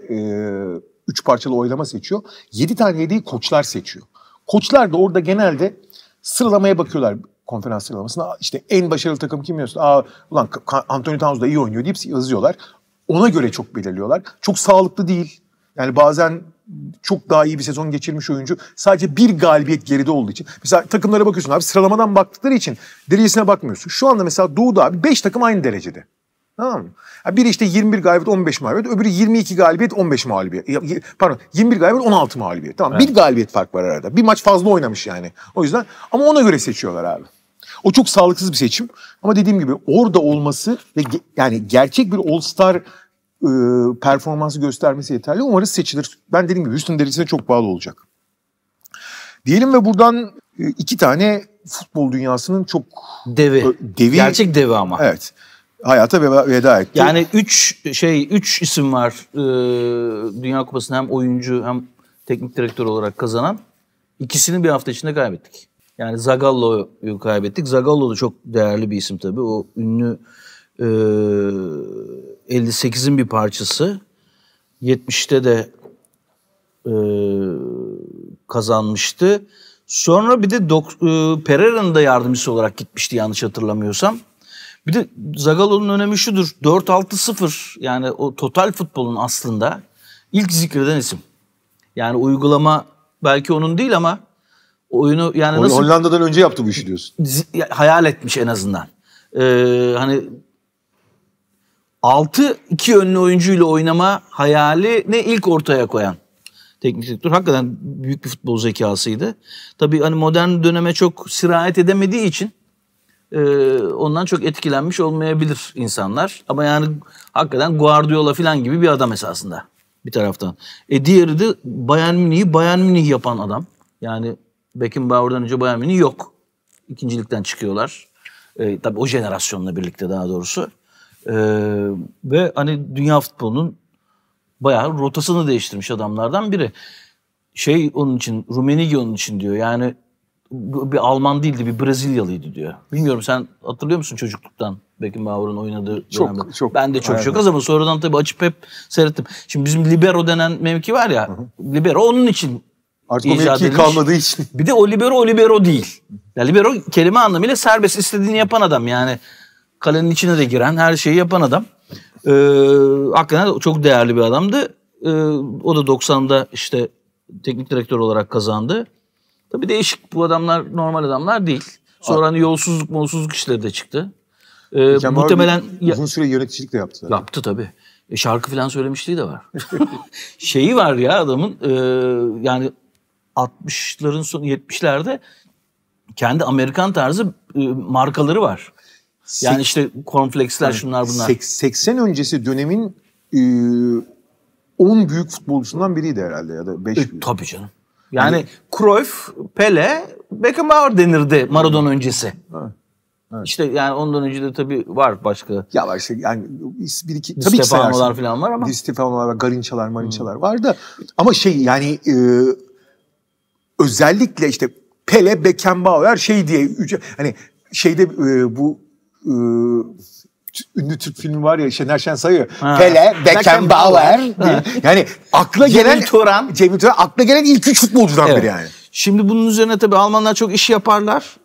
3 parçalı oylama seçiyor. 7 tane yedeği koçlar seçiyor. Koçlar da orada genelde sıralamaya bakıyorlar, konferans sıralamasına. İşte en başarılı takım kim diyorsa, ulan Anthony Towns da iyi oynuyor deyip yazıyorlar. Ona göre çok belirliyorlar. Çok sağlıklı değil. Yani bazen çok daha iyi bir sezon geçirmiş oyuncu sadece bir galibiyet geride olduğu için. Mesela takımlara bakıyorsun abi, sıralamadan baktıkları için derecesine bakmıyorsun. Şu anda mesela Doğu'da abi 5 takım aynı derecede. Tamam mı? Yani biri işte 21 galibiyet 15 mağlubiyet, öbürü 22 galibiyet 15 mağlubiyet. Pardon, 21 galibiyet 16 mağlubiyet. Tamam, evet. Bir galibiyet fark var arada. Bir maç fazla oynamış yani. O yüzden ama ona göre seçiyorlar abi. O çok sağlıksız bir seçim. Ama dediğim gibi orada olması ve yani gerçek bir All-Star performansı göstermesi yeterli. Umarız seçilir. Ben dediğim gibi Houston derecesine çok bağlı olacak. Diyelim ve buradan iki tane futbol dünyasının çok devi. Gerçek devi ama. Evet. Hayata veda etti. Yani üç isim var. Dünya Kupası'nı hem oyuncu hem teknik direktör olarak kazanan. İkisini bir hafta içinde kaybettik. Yani Zagallo'yu kaybettik. Zagallo da çok değerli bir isim tabii. O ünlü 58'in bir parçası. 70'te de kazanmıştı. Sonra bir de Pereira'nın da yardımcısı olarak gitmişti yanlış hatırlamıyorsam. Bir de Zagallo'nun önemi şudur. 4-6-0 yani o total futbolun aslında ilk zikreden isim. Yani uygulama belki onun değil ama oyunu yani nasıl... Hollanda'dan önce yaptı bu işi diyorsun. Hayal etmiş en azından. Hani 6 iki önlü oyuncuyla oynama hayali ne ilk ortaya koyan teknik direktör. Hakikaten büyük bir futbol zekasıydı. Tabii hani modern döneme çok sirayet edemediği için ondan çok etkilenmiş olmayabilir insanlar. Ama yani hakikaten Guardiola falan gibi bir adam esasında bir taraftan. Diğeri de Bayern Münih yapan adam. Yani Beckenbauer'dan önce Bayern Münih yok. İkincilikten çıkıyorlar. Tabii o jenerasyonla birlikte daha doğrusu. Ve hani dünya futbolunun bayağı rotasını değiştirmiş adamlardan biri. Onun için, Rumenigi onun için diyor yani. Bir Alman değildi, bir Brezilyalıydı diyor. Bilmiyorum, sen hatırlıyor musun çocukluktan Beckenbauer'ın oynadığı dönemde? Çok. Ben de çok az ama sonradan tabii açıp hep seyrettim. Şimdi bizim libero denen mevki var ya, libero onun için artık icat edilmiş. Kalmadığı için. Bir de o libero değil. Ya libero kelime anlamıyla serbest, istediğini yapan adam yani. Kalenin içine de giren, her şeyi yapan adam. Hakikaten çok değerli bir adamdı. O da 90'da işte teknik direktör olarak kazandı. Tabii değişik. Bu adamlar normal adamlar değil. Sonra hani yolsuzluk işleri de çıktı. Muhtemelen... Uzun süre yöneticilik de yaptı. Yaptı tabii. Şarkı falan söylemişliği de var. Var ya adamın yani 60'ların sonu 70'lerde kendi Amerikan tarzı markaları var. Yani işte cornflakesler yani, şunlar bunlar. 80 öncesi dönemin 10 büyük futbolcusundan biriydi herhalde ya da 5 büyük. Tabii canım. Yani Cruyff, Pele, Beckenbauer denirdi Maradona öncesi. Evet. Evet. İşte yani ondan önce de tabii var başka. Ya var işte yani bir iki tabii ki Stefano'lar falan var ama. Di Stefano'lar var, Garinçalar var da. Ama yani özellikle işte Pele, Beckenbauer diye hani bu ünlü Türk filmi var ya, Şener Şensay'ı. Pele, Beckenbauer. Yani akla gelen Cemil Turan akla gelen ilk üç futbolcudan biri yani. Şimdi bunun üzerine tabii Almanlar çok iş yaparlar.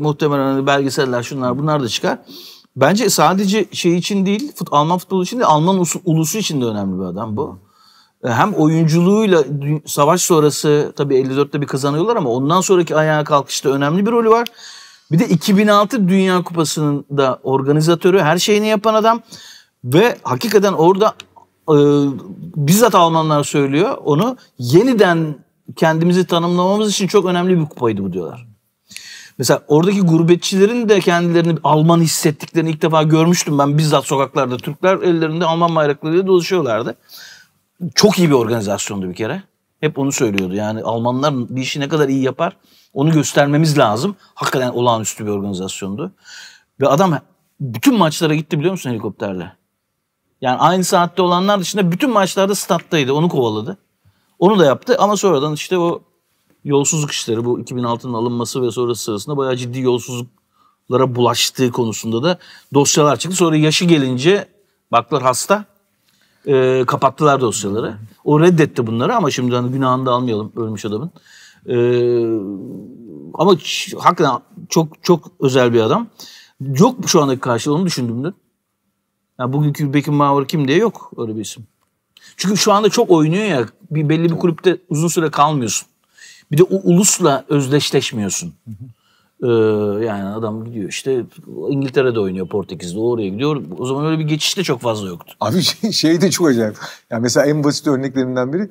Muhtemelen belgeseller, şunlar bunlar da çıkar. Bence sadece şey için değil, Alman futbolu için de, Alman ulusu için de önemli bir adam bu. Hem oyunculuğuyla savaş sonrası tabii 54'te bir kazanıyorlar ama ondan sonraki ayağa kalkışta önemli bir rolü var. Bir de 2006 Dünya Kupası'nın da organizatörü, her şeyini yapan adam ve hakikaten orada bizzat Almanlar söylüyor onu, yeniden kendimizi tanımlamamız için çok önemli bir kupaydı bu diyorlar. Mesela oradaki gurbetçilerin de kendilerini Alman hissettiklerini ilk defa görmüştüm ben, bizzat sokaklarda Türkler ellerinde Alman bayraklarıyla dolaşıyorlardı. Çok iyi bir organizasyondu bir kere. Hep onu söylüyordu yani, Almanlar bir işi ne kadar iyi yapar onu göstermemiz lazım. Hakikaten olağanüstü bir organizasyondu. Ve adam bütün maçlara gitti biliyor musun, helikopterle. Yani aynı saatte olanlar dışında bütün maçlarda stattaydı, onu kovaladı. Onu da yaptı ama sonradan işte o yolsuzluk işleri, bu 2006'nın alınması ve sonrası sırasında bayağı ciddi yolsuzluklara bulaştığı konusunda da dosyalar çıktı. Sonra yaşı gelince baktılar hasta, kapattılar dosyaları. O reddetti bunları ama şimdi hani günahını da almayalım ölmüş adamın. Ama hakikaten çok çok özel bir adam. Yok mu şu andaki karşılığını düşündüğümde? Yani bugünkü Beckenbauer kim diye yok öyle bir isim. Çünkü şu anda çok oynuyor ya, belli bir kulüpte uzun süre kalmıyorsun. Bir de o ulusla özdeşleşmiyorsun. Yani adam gidiyor işte İngiltere'de oynuyor, Portekiz'de oraya gidiyor. O zaman öyle bir geçiş de çok fazla yoktu. Abi şey de çok acayip. Yani mesela en basit örneklerinden biri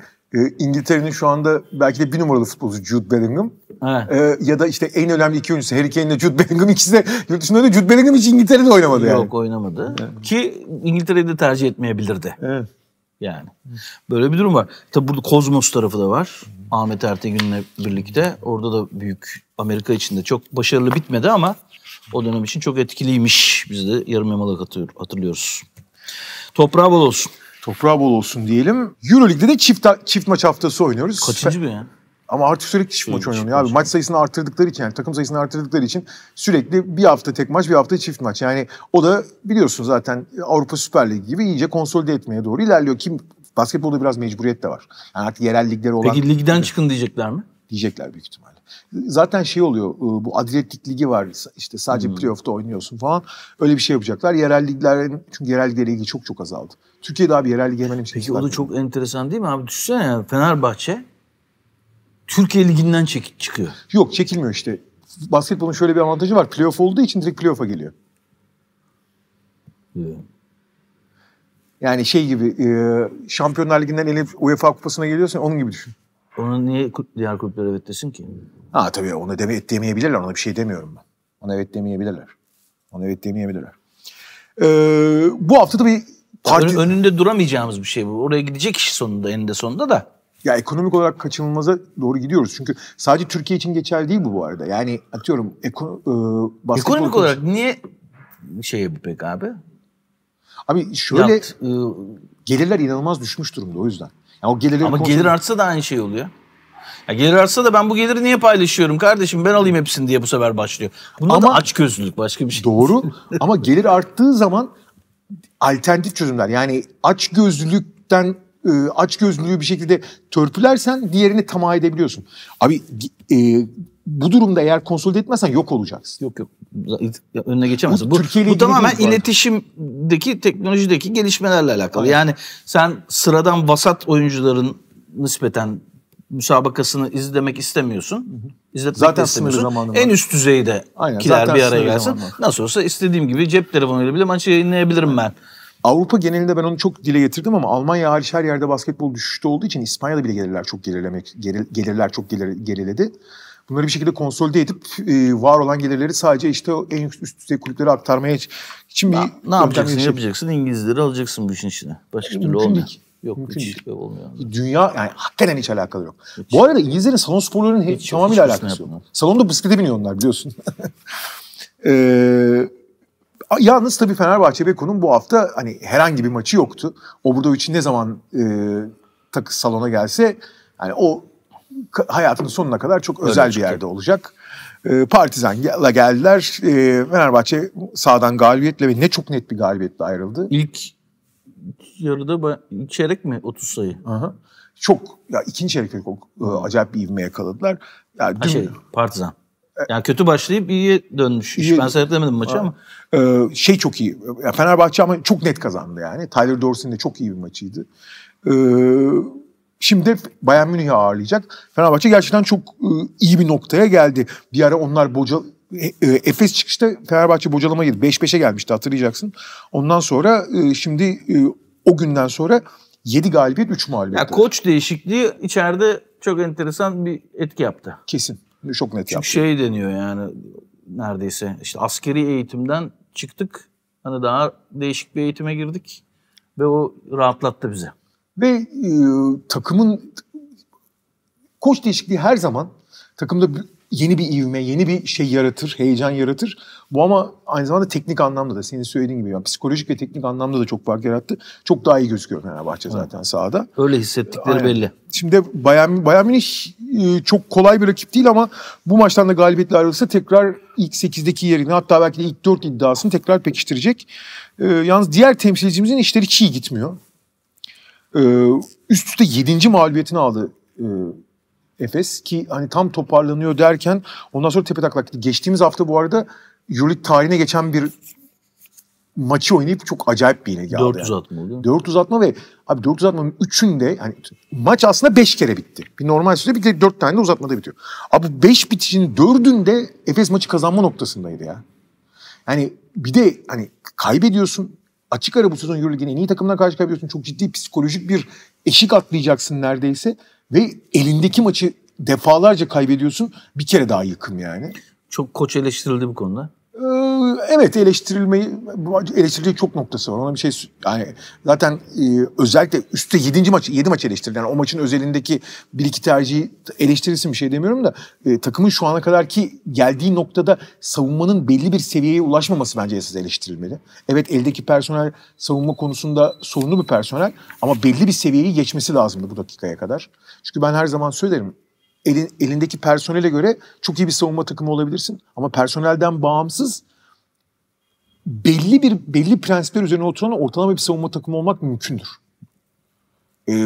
İngiltere'nin şu anda belki de bir numaralı futbolcu Jude Bellingham. Ya da işte en önemli iki oyuncusu Harry Kane ile Jude Bellingham, ikisi de yurt dışında oynuyor. Jude Bellingham hiç İngiltere'de oynamadı yani. Yok, oynamadı. Ki İngiltere'yi de tercih etmeyebilirdi. Evet. Yani böyle bir durum var. Tabii burada Kozmos tarafı da var. Ahmet Ertegün'le birlikte. Orada da büyük, Amerika için de çok başarılı bitmedi ama o dönem için çok etkiliymiş. Biz de yarım yamalak hatırlıyoruz. Toprağı bol olsun. Toprağı bol olsun diyelim. Euroleague'de de çift maç haftası oynuyoruz. Kaçıncı bu ya? Ama artık sürekli çift maç oynanıyor abi. Maç sayısını arttırdıkları için, yani takım sayısını arttırdıkları için sürekli bir hafta tek maç, bir hafta çift maç. Yani o da biliyorsun zaten Avrupa Süper Ligi gibi iyice konsolide etmeye doğru ilerliyor. Kim basketbolda biraz mecburiyet de var. Yani artık yerel ligleri olan... Peki ligden çıkın diyecekler mi? Diyecekler büyük ihtimalle. Zaten şey oluyor, bu Adriyatik Ligi var işte, sadece playoff'ta oynuyorsun falan. Öyle bir şey yapacaklar. Yerel liglerin, çünkü yerel liglere ilgi çok çok azaldı. Türkiye'de abi yerel ligi hemen hiç... Peki o da çok enteresan değil mi abi? Düşünsene yani Fenerbahçe Türkiye Ligi'nden çıkıyor. Yok, çekilmiyor işte. Basketbolun şöyle bir avantajı var. Playoff olduğu için direkt playoff'a geliyor. Yani şey gibi, Şampiyonlar Ligi'nden elip UEFA Kupası'na geliyorsan onun gibi düşün. Onu niye diğer kulüpler evet desin ki? Ha tabii, ona evet demeyebilirler. Ona bir şey demiyorum ben. Ona evet demeyebilirler. Ona evet demeyebilirler. Bu hafta tabii... Önünde duramayacağımız bir şey bu. Oraya gidecek iş sonunda, eninde sonunda da. Ya ekonomik olarak kaçınılmaza doğru gidiyoruz. Çünkü sadece Türkiye için geçerli değil bu arada. Yani atıyorum basketbol... Ekonomik olarak niye şey bu pek abi? Abi şöyle gelirler inanılmaz düşmüş durumda o yüzden. Yani o ama gelir artsa da aynı şey oluyor. Ya gelir artsa da ben bu geliri niye paylaşıyorum kardeşim, ben alayım hepsini diye bu sefer başlıyor. Bunda ama da açgözlülük başka bir şey. Doğru ama gelir arttığı zaman alternatif çözümler, yani açgözlülükten... açgözlülüğü bir şekilde törpülersen diğerini tamah edebiliyorsun. Abi bu durumda eğer konsolide etmezsen yok olacaksın. Yok yok. Önüne geçemezsin. Bu tamamen iletişimdeki, teknolojideki gelişmelerle alakalı. Aynen. Yani sen sıradan vasat oyuncuların nispeten müsabakasını izlemek istemiyorsun. İzletmek zaten istemiyorsun. En üst düzeydekiler bir araya gelsin. Nasıl olsa istediğim gibi cep telefonuyla bile maçı yayınlayabilirim ben. Avrupa genelinde ben onu çok dile getirdim ama Almanya hariç her yerde basketbol düşüşte olduğu için İspanya'da bile gelirler çok geriledi. Bunları bir şekilde konsolide edip var olan gelirleri sadece işte en üst düzey kulüplere aktarmaya için ne yapacaksın? İngilizleri alacaksın bu işin içine. Başka türlü olmuyor. Yok, hiç olmuyor. Dünya yani hakikaten hiç alakalı yok. Hiç. Bu arada İngilizlerin salon sporlarının tamamıyla alakası yok. Salonda bisiklete biniyor onlar biliyorsun. Yalnız tabii Fenerbahçe Beko'nun bu hafta hani herhangi bir maçı yoktu. Obradovic'in ne zaman takı salona gelse, yani o hayatının sonuna kadar çok özel bir yerde olacak. Partizan'la geldiler. Fenerbahçe sahadan galibiyetle ve ne çok net bir galibiyetle ayrıldı. İlk yarıda çeyrek mi 30 sayı? Aha. Çok ya, ikinci çeyrek acayip bir ivmeye yakaladılar. Yani Partizan. Yani kötü başlayıp iyiye dönmüş. Ben seyredemedim maçı ama. Çok iyi. Yani Fenerbahçe ama çok net kazandı yani. Tyler Dorsey'nin de çok iyi bir maçıydı. Şimdi Bayern Münih'i ağırlayacak. Fenerbahçe gerçekten çok iyi bir noktaya geldi. Bir ara onlar Efes çıkışta Fenerbahçe bocalama girdi. 5-5'e gelmişti, hatırlayacaksın. Ondan sonra şimdi o günden sonra 7 galibiyet 3 mağlubiyet. Yani koç değişikliği içeride çok enteresan bir etki yaptı. Kesin. Çok net yaptı. Şey deniyor yani neredeyse. İşte askeri eğitimden çıktık. Hani daha değişik bir eğitime girdik. Ve o rahatlattı bizi. Ve takımın koç değişikliği her zaman takımda yeni bir ivme, yeni bir şey yaratır, heyecan yaratır. Bu ama aynı zamanda teknik anlamda da senin söylediğin gibi yani psikolojik ve teknik anlamda da çok fark yarattı. Çok daha iyi gözüküyor Fenerbahçe zaten sahada. Öyle hissettikleri belli. Şimdi Bayern Münih çok kolay bir rakip değil ama bu maçtan da galibiyetle ayrılırsa tekrar ilk 8'deki yerini, hatta belki de ilk 4 iddiasını tekrar pekiştirecek. Yalnız diğer temsilcimizin işleri hiç iyi gitmiyor. Üst üste 7. mağlubiyetini aldı Efes ki hani tam toparlanıyor derken ondan sonra tepetaklak gitti. Geçtiğimiz hafta bu arada EuroLeague tarihine geçen bir maçı oynayıp çok acayip bir yenilgi aldı. 4 uzatma oldu. 4 uzatma ve abi 4 uzatmanın 3'ünde hani maç aslında 5 kere bitti. Bir normal sürede bir kere 4 tane de uzatmada bitiyor. Abi 5 bitişinin 4'ünde Efes maçı kazanma noktasındaydı ya. Yani bir de hani kaybediyorsun. Açık ara bu sezon EuroLeague'nin en iyi takımına karşı kaybediyorsun. Çok ciddi psikolojik bir eşik atlayacaksın neredeyse. Ve elindeki maçı defalarca kaybediyorsun. Bir kere daha yıkım yani. Çok koç eleştirildi bu konuda. Evet, eleştirilecek çok noktası var. Ona bir şey yani zaten özellikle üstte 7 maç eleştirildi. Yani o maçın özelindeki bir iki tercihi eleştirilsin, bir şey demiyorum da takımın şu ana kadarki geldiği noktada savunmanın belli bir seviyeye ulaşmaması bence esas eleştirilmeli. Evet, eldeki personel savunma konusunda sorunlu bir personel ama belli bir seviyeyi geçmesi lazımdı bu dakikaya kadar. Çünkü ben her zaman söylerim. Elindeki personele göre çok iyi bir savunma takımı olabilirsin. Ama personelden bağımsız belli prensipler üzerine oturan ortalama bir savunma takımı olmak mümkündür.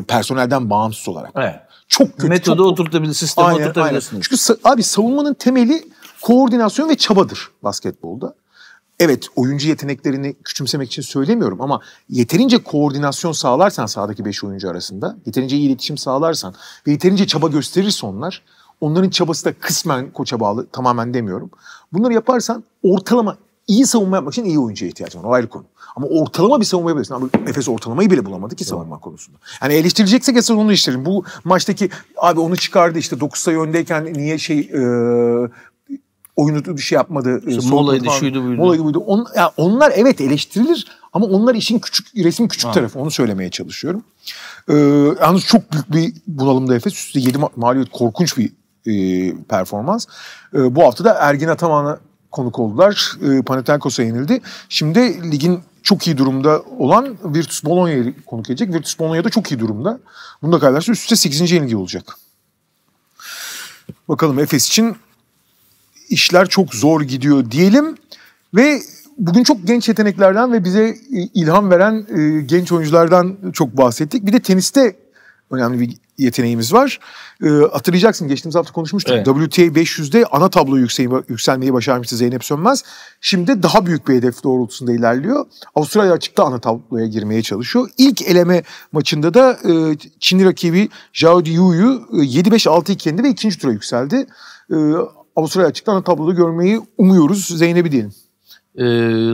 Personelden bağımsız olarak. Evet. Çok kötü. Metodu oturtabilirsin, sistemi oturtabilirsin. Çünkü abi savunmanın temeli koordinasyon ve çabadır basketbolda. Evet, oyuncu yeteneklerini küçümsemek için söylemiyorum ama yeterince koordinasyon sağlarsan sahadaki 5 oyuncu arasında, yeterince iyi iletişim sağlarsan ve yeterince çaba gösterirse onların çabası da kısmen koça bağlı, tamamen demiyorum. Bunları yaparsan ortalama iyi savunma yapmak için iyi oyuncuya ihtiyacın var, o ayrı konu. Ama ortalama bir savunma yapabilirsin. Ama Efes ortalamayı bile bulamadı ki savunma konusunda. Yani eleştireceksek esas onu eleştirelim. Bu maçtaki abi onu çıkardı işte 9 sayı öndeyken niye oyunu bir şey yapmadı. İşte molaydı, şuydu buydu. Onlar evet eleştirilir ama onlar işin küçük tarafı. Onu söylemeye çalışıyorum. Yalnız çok büyük bir bunalımda Efes. Üstü 7 mağlubiyet, korkunç bir performans. Bu hafta da Ergin Ataman'a konuk oldular. Panathinaikos'a yenildi. Şimdi ligin çok iyi durumda olan Virtus Bologna'yı konuk edecek. Virtus Bologna da çok iyi durumda. Bunu da kaybederse üst üste 8. yenilgi olacak. Bakalım Efes için İşler çok zor gidiyor diyelim ve bugün çok genç yeteneklerden ve bize ilham veren genç oyunculardan çok bahsettik. Bir de teniste önemli bir yeteneğimiz var. Hatırlayacaksın, geçtiğimiz hafta konuşmuştuk. Evet. WTA 500'de ana tablo yükselmeyi başarmıştı Zeynep Sönmez. Şimdi daha büyük bir hedef doğrultusunda ilerliyor. Avustralya Açık'ta ana tabloya girmeye çalışıyor. İlk eleme maçında da Çinli rakibi Zhao Diu'yu 7-5 6-2 yendi ve ikinci tura yükseldi. Avustralya Açık'ta ana tabloda görmeyi umuyoruz. Zeynep'i diyelim.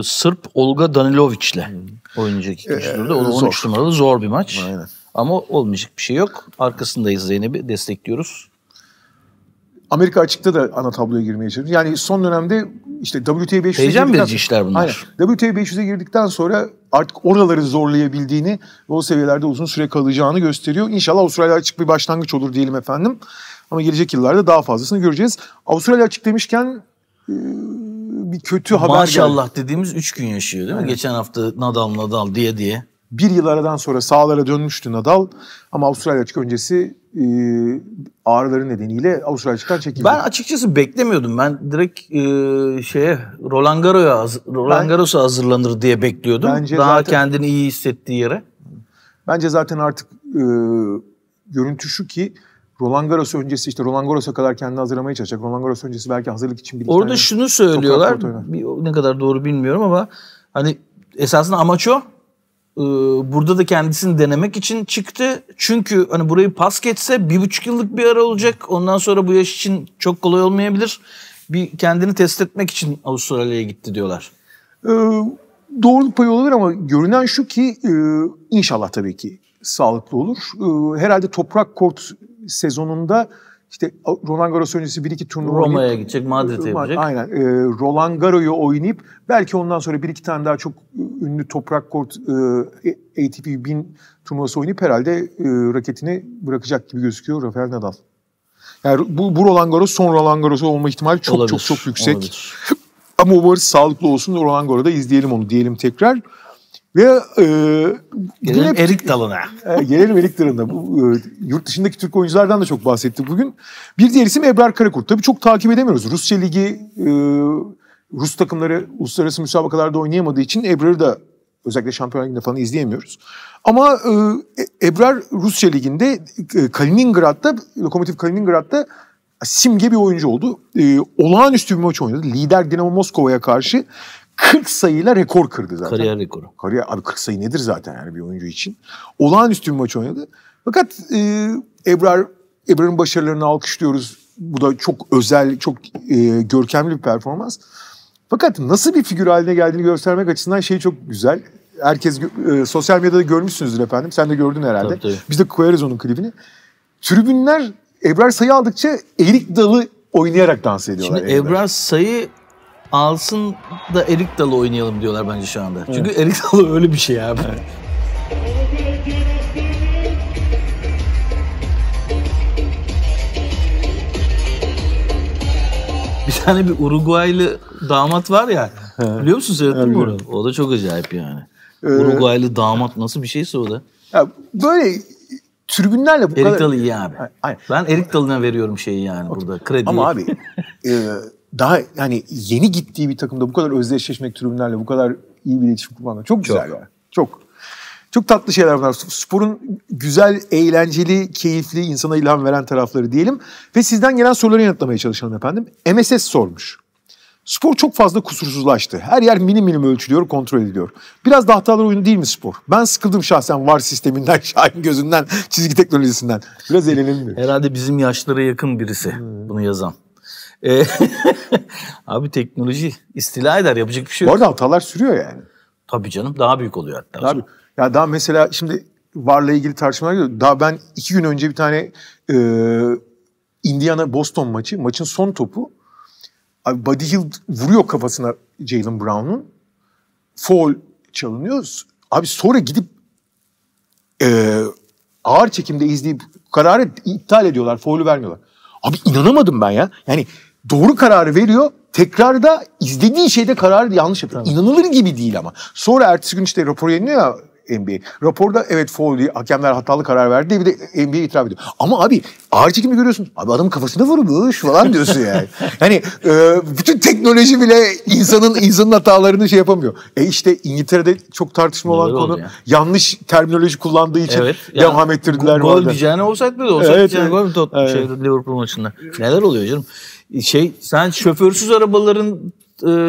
Sırp Olga Danilovic'le oynayacak ikinci turda. O da 13 numaralı zor bir maç. Aynen. Ama olmayacak bir şey yok. Arkasındayız, Zeynep'i destekliyoruz. Amerika Açık'ta da ana tabloya girmeye çalışıyoruz. Yani son dönemde işte WTA 500'e heyecan verici işler bunlar. Aynen. WTA 500'e girdikten sonra artık oraları zorlayabildiğini ve o seviyelerde uzun süre kalacağını gösteriyor. İnşallah Avustralya Açık bir başlangıç olur diyelim efendim. Ama gelecek yıllarda daha fazlasını göreceğiz. Avustralya Açık demişken bir kötü haber maşallah geldi. Dediğimiz 3 gün yaşıyor değil mi? Aynen. Geçen hafta Nadal diye. Bir yıl aradan sonra sahalara dönmüştü Nadal. Ama Avustralya Açık öncesi ağrıları nedeniyle Avustralya Açık'tan çekildi. Ben açıkçası beklemiyordum. Ben direkt Roland Garros'a hazırlanır diye bekliyordum. Daha zaten, kendini iyi hissettiği yere. Bence zaten artık görüntü şu ki Roland Garros öncesi, işte Roland Garros'a kadar kendini hazırlamaya çalışacak. Roland Garros öncesi belki hazırlık için bir iki orada tane şunu söylüyorlar. Ne kadar doğru bilmiyorum ama hani esasında amaç o. Burada da kendisini denemek için çıktı. Çünkü hani burayı pas geçse 1,5 yıllık bir ara olacak. Ondan sonra bu yaş için çok kolay olmayabilir. Bir kendini test etmek için Avustralya'ya gitti diyorlar. Doğruluk payı olabilir ama görünen şu ki inşallah tabii ki sağlıklı olur. Herhalde toprak kort sezonunda işte Roland Garros öncesi 1-2 turnuva Roma'ya gidecek, Madrid'e yapacak. Aynen. Roland Garros'u oynayıp belki ondan sonra 1-2 tane daha çok ünlü toprak kort ATP 1000 turnuvası oynayıp herhalde raketini bırakacak gibi gözüküyor Rafael Nadal. Yani bu Roland Garros son Roland Garros olma ihtimali çok olabilir, çok yüksek. Olabilir. Ama umarım sağlıklı olsun. Roland Garros'da izleyelim onu diyelim tekrar. Ve gelelim hep, Erik Dalı'na. Gelelim Erik Dalı'na. Yurt dışındaki Türk oyunculardan da çok bahsettik bugün. Bir diğer isim Ebrar Karakurt. Tabii çok takip edemiyoruz. Rusya Ligi, Rus takımları uluslararası müsabakalarda oynayamadığı için Ebrar'ı da özellikle Şampiyonlar Ligi'nde falan izleyemiyoruz. Ama Ebrar Rusya Ligi'nde Lokomotiv Kaliningrad'da simge bir oyuncu oldu. Olağanüstü bir maç oynadı. Lider Dinamo Moskova'ya karşı 40 sayıyla rekor kırdı zaten. Kariyer rekoru. Abi 40 sayı nedir zaten yani bir oyuncu için. Olağanüstü bir maç oynadı. Fakat Ebrar'ın başarılarını alkışlıyoruz. Bu da çok özel, çok görkemli bir performans. Fakat nasıl bir figür haline geldiğini göstermek açısından şey çok güzel. Herkes sosyal medyada da görmüşsünüzdür efendim. Sen de gördün herhalde. Tabii. Biz de koyarız onun klibini. Tribünler Ebrar sayı aldıkça Erik Dalı oynayarak dans ediyorlar. Şimdi Ebrar sayı alsın da Erik Dalı oynayalım diyorlar bence şu anda. Evet. Çünkü Erik Dalı öyle bir şey abi. Evet. Bir tane bir Uruguaylı damat var ya. Biliyor musun, seyrettin mi onu? O da çok acayip yani. Uruguaylı damat nasıl bir şeyse o da. Ya böyle tribünlerle bu Erik kadar... Erik Dalı iyi abi. Aynen. Ben Erik Dalı'na veriyorum şeyi yani burada. Krediyi. Ama abi... daha yani yeni gittiği bir takımda bu kadar özdeşleşmek, tribünlerle bu kadar iyi bir iletişim kurmak çok güzel. Çok. Yani. Çok tatlı şeyler bunlar. Sporun güzel, eğlenceli, keyifli, insana ilham veren tarafları diyelim. Ve sizden gelen soruları yanıtlamaya çalışalım efendim. MSS sormuş. Spor çok fazla kusursuzlaştı. Her yer milim milim ölçülüyor, kontrol ediliyor. Biraz da hatalar oyunu değil mi spor? Ben sıkıldım şahsen VAR sisteminden, Şahin gözünden, çizgi teknolojisinden. Biraz eğlenelim. Herhalde bizim yaşlara yakın birisi bunu yazan. Abi teknoloji istila eder, yapacak bir şey yok. Bu arada hatalar sürüyor yani. Tabii canım, daha büyük oluyor hatta. Daha, ya daha mesela şimdi VAR'la ilgili tartışmalar geliyor. Daha ben 2 gün önce bir tane Indiana-Boston maçın son topu. Abi Buddy Hield vuruyor kafasına Jaylen Brown'un. Foul çalınıyor. Abi sonra gidip ağır çekimde izleyip kararı iptal ediyorlar, foul'ü vermiyorlar. Abi inanamadım ben ya. Yani doğru kararı veriyor. Tekrarda izlediği şeyde kararı yanlış yapıyor. Tamam. İnanılır gibi değil ama. Sonra ertesi gün işte rapor yayınlıyor ya NBA. Raporda evet foul diye hakemler hatalı karar verdi diye bir de NBA itiraf ediyor. Ama abi ağır çekimi görüyorsun. Abi adamın kafasına vurmuş falan diyorsun yani. Yani bütün teknoloji bile insanın hatalarını şey yapamıyor. İşte İngiltere'de çok tartışma olan konu ya. Yanlış terminoloji kullandığı için evet, devam ettirdiler. Gol diyeceğine olsaydı da olsaydı. Gol mü tuttu Liverpool maçında? Neler oluyor canım? Sen şoförsüz arabaların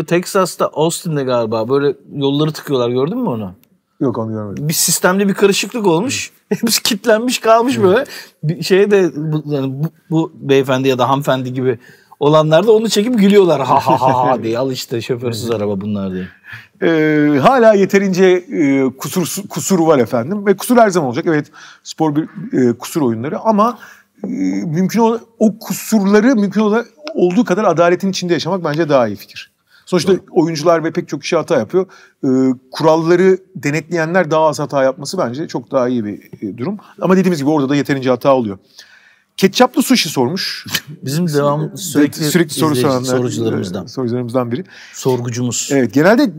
Texas'ta, Austin'de galiba böyle yolları tıkıyorlar, gördün mü onu? Yok, onu görmedim. Bir sistemde bir karışıklık olmuş. Hepsi kilitlenmiş kalmış böyle. Bir şeye de bu beyefendi ya da hanımefendi gibi olanlar da onu çekip gülüyorlar. Ha ha ha ha diye. Al işte şoförsüz araba bunlar diye. Hala yeterince kusur var efendim. Ve kusur her zaman olacak. Evet, spor bir kusur oyunları ama mümkün olan o kusurları olduğu kadar adaletin içinde yaşamak bence daha iyi fikir. Sonuçta oyuncular ve pek çok kişi hata yapıyor. Kuralları denetleyenler daha az hata yapması bence çok daha iyi bir durum. Ama dediğimiz gibi orada da yeterince hata oluyor. Ketçaplı sushi sormuş. Bizim devam sürekli soru soranlar, sorucularımızdan biri. Sorgucumuz. Evet, genelde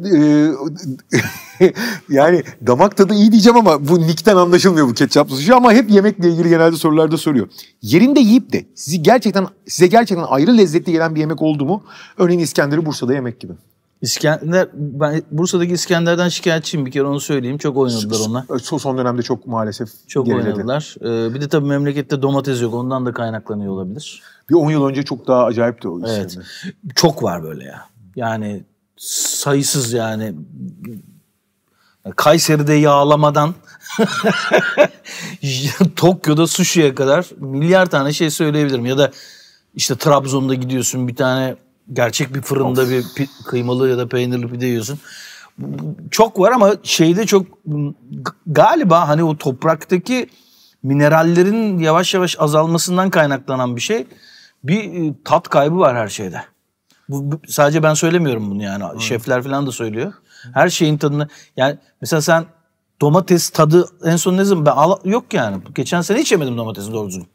yani damak tadı iyi diyeceğim ama bu nickten anlaşılmıyor bu ketçaplı sushi, ama hep yemekle ilgili genelde sorularda soruyor. Yerinde yiyip de size gerçekten ayrı lezzetli gelen bir yemek oldu mu? Örneğin İskender'i Bursa'da yemek gibi. İskender, ben Bursa'daki İskender'den şikayetçiyim, bir kere onu söyleyeyim. Çok oynadılar onlar. Son dönemde çok maalesef geriledi. Oynadılar. Bir de tabii memlekette domates yok. Ondan da kaynaklanıyor olabilir. Bir 10 yıl önce çok daha acayipti o İskender. Evet. Çok var böyle ya. Yani sayısız yani. Kayseri'de yağlamadan Tokyo'da sushi'ye kadar milyar tane şey söyleyebilirim. Ya da işte Trabzon'da gidiyorsun bir tane... Gerçek bir fırında bir kıymalı ya da peynirli pide yiyorsun. Çok var ama şeyde çok galiba hani o topraktaki minerallerin yavaş yavaş azalmasından kaynaklanan bir şey. Bir tat kaybı var her şeyde. Bu, sadece ben söylemiyorum bunu yani. Hmm. Şefler falan da söylüyor. Her şeyin tadını yani mesela sen domates tadı en son ne zaman yok yani. Geçen sene hiç yemedim domatesi doğru düzgün.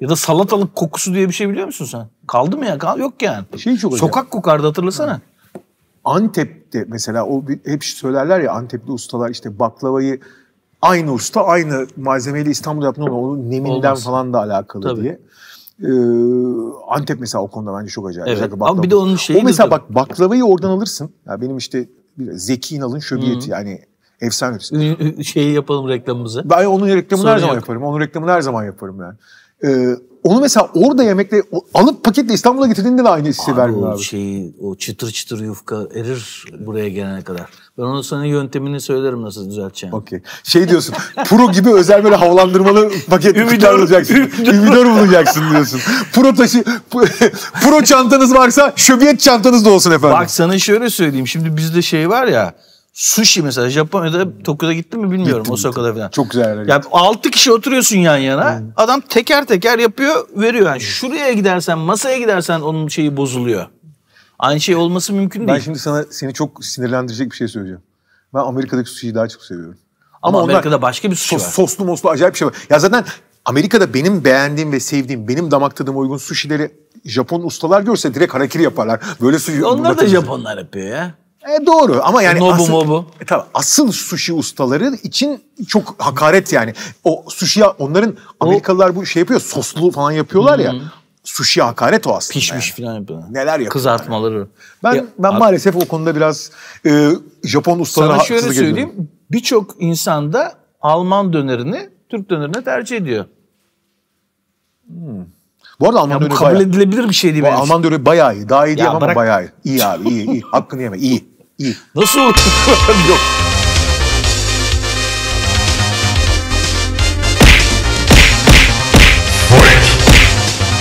Ya da salatalık kokusu diye bir şey biliyor musun sen? Kaldı mı ya? Yok yani. Şey çok sokak hocam. Kokardı hatırlasana. Ha. Antep'te mesela hep söylerler ya, Antep'li ustalar işte baklavayı aynı usta aynı malzemeyle İstanbul'da yaptığında onun neminden olmaz falan da alakalı tabii diye. Antep mesela o konuda bence çok acayip. Evet. Ama bir de onun şeyi. O mesela bak baklavayı oradan alırsın. Ya benim işte Zeki İnal'ın şöbiyeti yani. Efsane. Şeyi yapalım reklamımızı. Ben onun reklamını sonra her zaman yaparım. Onun reklamını her zaman yaparım yani. Onu mesela orada yemekle alıp paketle İstanbul'a getirdiğinde de aynı hissi vermiyor abi. Şeyi, o çıtır çıtır yufka erir buraya gelene kadar. Ben onun sana yöntemini söylerim nasıl düzelteceğini. Okey. Şey diyorsun, pro gibi özel böyle havalandırmalı paket ümidör bulacaksın diyorsun. Pro çantanız varsa şöbiyet çantanız da olsun efendim. Bak sana şöyle söyleyeyim. Şimdi bizde şey var ya. Sushi mesela Japonya'da, Tokyo'da gittin mi bilmiyorum. Gittim, Osaka'da falan. Çok güzel. Yani 6 kişi oturuyorsun yan yana. Hmm. Adam teker teker yapıyor, veriyor. Yani şuraya gidersen, masaya gidersen onun şeyi bozuluyor. Aynı şey olması mümkün değil. Ben şimdi seni çok sinirlendirecek bir şey söyleyeceğim. Ben Amerika'daki sushi'yi daha çok seviyorum. Ama Amerika'da başka bir sushi var. Soslu moslu acayip bir şey var. Ya zaten Amerika'da benim beğendiğim ve sevdiğim, benim damak tadıma uygun sushi'leri Japon ustalar görse direkt harakiri yaparlar. Böyle sushi. Onlar da Japonlar yapıyor ya. Doğru ama yani asıl sushi ustaları için çok hakaret yani. O sushi'ye onların Amerikalılar bu şey yapıyor, soslu falan yapıyorlar ya. Sushi'ye hakaret o aslında. Pişmiş yani. Falan yapıyorlar. Neler yapıyorlar. Kızartmaları. Yani. Ben maalesef o konuda biraz Japon ustalarına haksızlık ediyorum. Sana şöyle söyleyeyim. Birçok insan da Alman dönerini Türk dönerine tercih ediyor. Hmm. Bu arada Alman döneri kabul edilebilir bir şey değil. Alman döneri bayağı iyi. Daha iyi diyemem ama bayağı iyi. İyi abi, iyi. Hakkını yeme, iyi. Nasıl olur? Yok.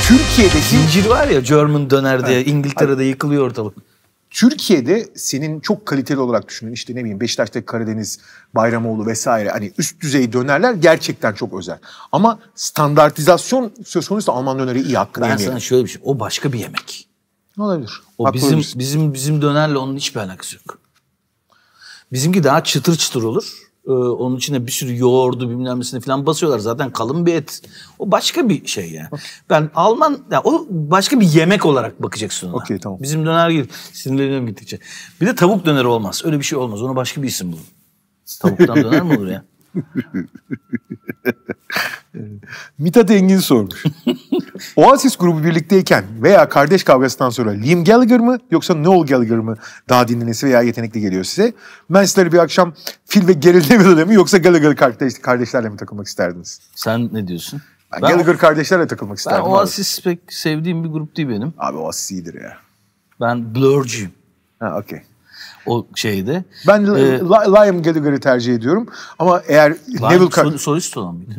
Türkiye'deki... Zincir var ya, German döner diye. İngiltere'de yıkılıyor ortalık. Türkiye'de senin çok kaliteli olarak düşündüğün işte ne bileyim Beşiktaş'taki Karadeniz, Bayramoğlu vesaire hani üst düzey dönerler gerçekten çok özel. Ama standartizasyon söz konusuysa Alman döneri iyi, hakkını yemeyelim. Ben sana şöyle bir şey, o başka bir yemek. Olabilir. O bizim dönerle onun hiçbir alakası yok. Bizimki daha çıtır çıtır olur. Onun içine bir sürü yoğurdu bilmem nesini falan basıyorlar. Zaten kalın bir et. O başka bir şey yani. Ben Alman, yani o başka bir yemek olarak bakacaksın ona. Okay, tamam. Bizim döner gibi. Sinirleniyorum gittikçe. Bir de tavuk döneri olmaz. Öyle bir şey olmaz. Ona başka bir isim bulun. Tavuktan döner mi olur ya? Mithat Engin sormuş. Oasis grubu birlikteyken veya kardeş kavgasından sonra Liam Gallagher mı yoksa Noel Gallagher mı daha dinlenesi veya yetenekli geliyor size? Manchester'ı bir akşam Phil ve Gerald'le mi yoksa Gallagher kardeşlerle mi takılmak isterdiniz? Sen ne diyorsun? Ben Gallagher kardeşlerle takılmak isterdim. Ben Oasis abi. Pek sevdiğim bir grup değil benim. Abi Oasis iyidir ya. Ben Blur'cuyum. Ha okey. O şeyde. Ben Liam Gallagher'ı tercih ediyorum. Ama eğer Neville... Solist olan mıydı?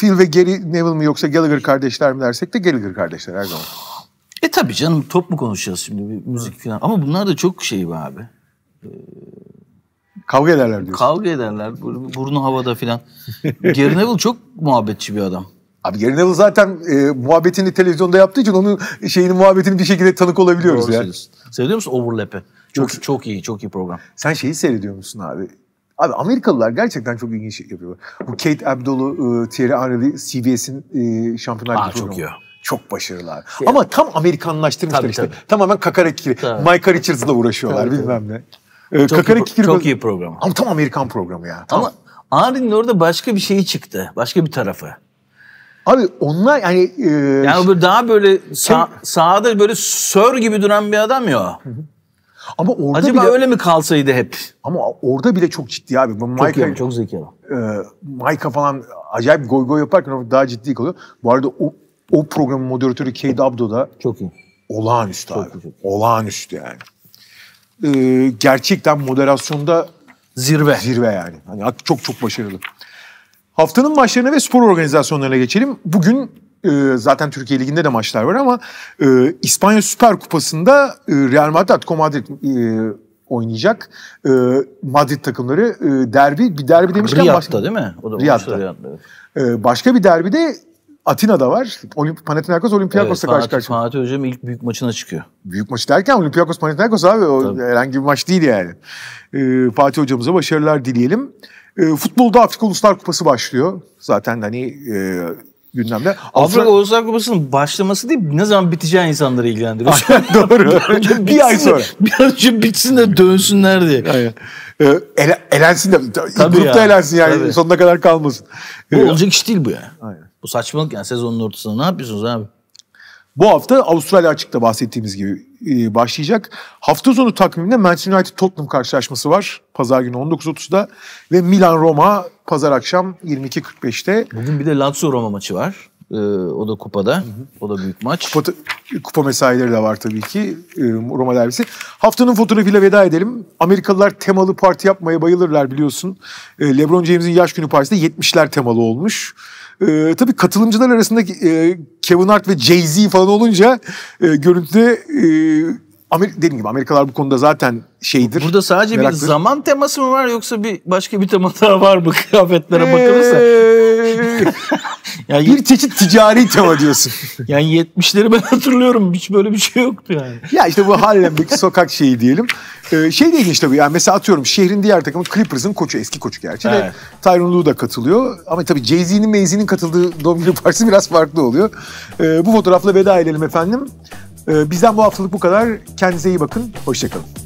Phil ve Gary Neville mi yoksa Gallagher kardeşler mi dersek de Gallagher kardeşler her zaman. Tabii canım, top mu konuşacağız şimdi bir müzik falan. Ama bunlar da çok şey be abi. Kavga ederler diyorsun. Kavga ederler. Burnu havada falan. Gary Neville çok muhabbetçi bir adam. Abi Gary Neville zaten muhabbetini televizyonda yaptığı için onun muhabbetini bir şekilde tanık olabiliyoruz. Doğru yani. Seviyor musun Overlap'i? Çok iyi program. Sen şeyi seyrediyor musun abi? Abi Amerikalılar gerçekten çok ilginç şey yapıyor. Bu Kate Abdullu, Thierry Henry CBS'in Şampiyonlar Ligi programı. Çok iyi. Çok başarılılar. Şey, ama tam Amerikanlaştırmışlar tabii, işte. Tabii. Tamamen Kakaraki, Mike Richards'la uğraşıyorlar bilmem ne. Çok iyi program. Ama tam Amerikan programı ya. Tam. Ama Henry'nin orada başka bir şeyi çıktı. Başka bir tarafı. Abi onlar yani... yani daha böyle sahada böyle sör gibi duran bir adam ya o. Ama orada acaba bile, öyle mi kalsaydı hep? Ama orada bile çok ciddi abi. Çok zeki adam. Mike'a falan acayip goy goy yaparken daha ciddi kalıyor. Bu arada o programın moderatörü Kate Abdo'da çok iyi. Olağanüstü çok abi. Iyi. Olağanüstü yani. Gerçekten moderasyonda zirve yani. Hani çok çok başarılı. Haftanın maçlarına ve spor organizasyonlarına geçelim. Bugün zaten Türkiye Ligi'nde de maçlar var ama İspanya Süper Kupası'nda Real Madrid, Atletico Madrid oynayacak. Madrid takımları derbi. Bir derbi demişken... Riyad'da değil mi? O da Riyad'da. Başka bir derbi de Atina'da var. Panathinaikos Olympiakos'la karşı karşıya. Fatih Hocam ilk büyük maçına çıkıyor. Büyük maç derken Olympiakos Panathinaikos abi. O herhangi bir maç değil yani. Fatih Hocamıza başarılar dileyelim. Futbolda Afrika Uluslar Kupası başlıyor. Zaten hani gündemde. Afrika Uluslar Kupası'nın başlaması değil, ne zaman biteceği insanları ilgilendiriyor. Doğru. Bir ay sonra. Bir an önce bitsin de dönsünler diye. Aynen. Elensin de. Grupta yani. Elensin yani. Tabii. Sonuna kadar kalmasın. Bu olacak iş değil bu ya. Aynen. Bu saçmalık yani, sezonun ortasında ne yapıyorsunuz abi? Bu hafta Avustralya Açık'ta bahsettiğimiz gibi başlayacak. Hafta sonu takviminde Manchester United-Tottenham karşılaşması var. Pazar günü 19.30'da ve Milan-Roma pazar akşam 22.45'te. Bugün bir de Lazio-Roma maçı var. O da kupada. Hı hı. O da büyük maç. Kupa mesaileri de var tabii ki. Roma derbisi. Haftanın fotoğrafıyla veda edelim. Amerikalılar temalı parti yapmaya bayılırlar biliyorsun. LeBron James'in yaş günü partisinde 70'ler temalı olmuş. Tabii katılımcılar arasında Kevin Hart ve Jay-Z falan olunca görüntüde dediğim gibi Amerikalılar bu konuda zaten şeydir. Burada sadece meraklıdır. Bir zaman teması mı var yoksa başka bir tema daha var mı kıyafetlere bakılırsa? Yani bir çeşit ticari tema diyorsun. Yani 70'leri ben hatırlıyorum. Hiç böyle bir şey yoktu yani. Ya işte bu Harlem'deki sokak şeyi diyelim. Şey de ilginç tabii yani, mesela atıyorum şehrin diğer takımı Clippers'ın koçu, eski koçu gerçi. Evet. Tyronn Lue da katılıyor. Ama tabii Jay-Z'nin, Maisy'nin katıldığı doğum günü partisi biraz farklı oluyor. Bu fotoğrafla veda edelim efendim. Bizden bu haftalık bu kadar. Kendinize iyi bakın. Hoşçakalın.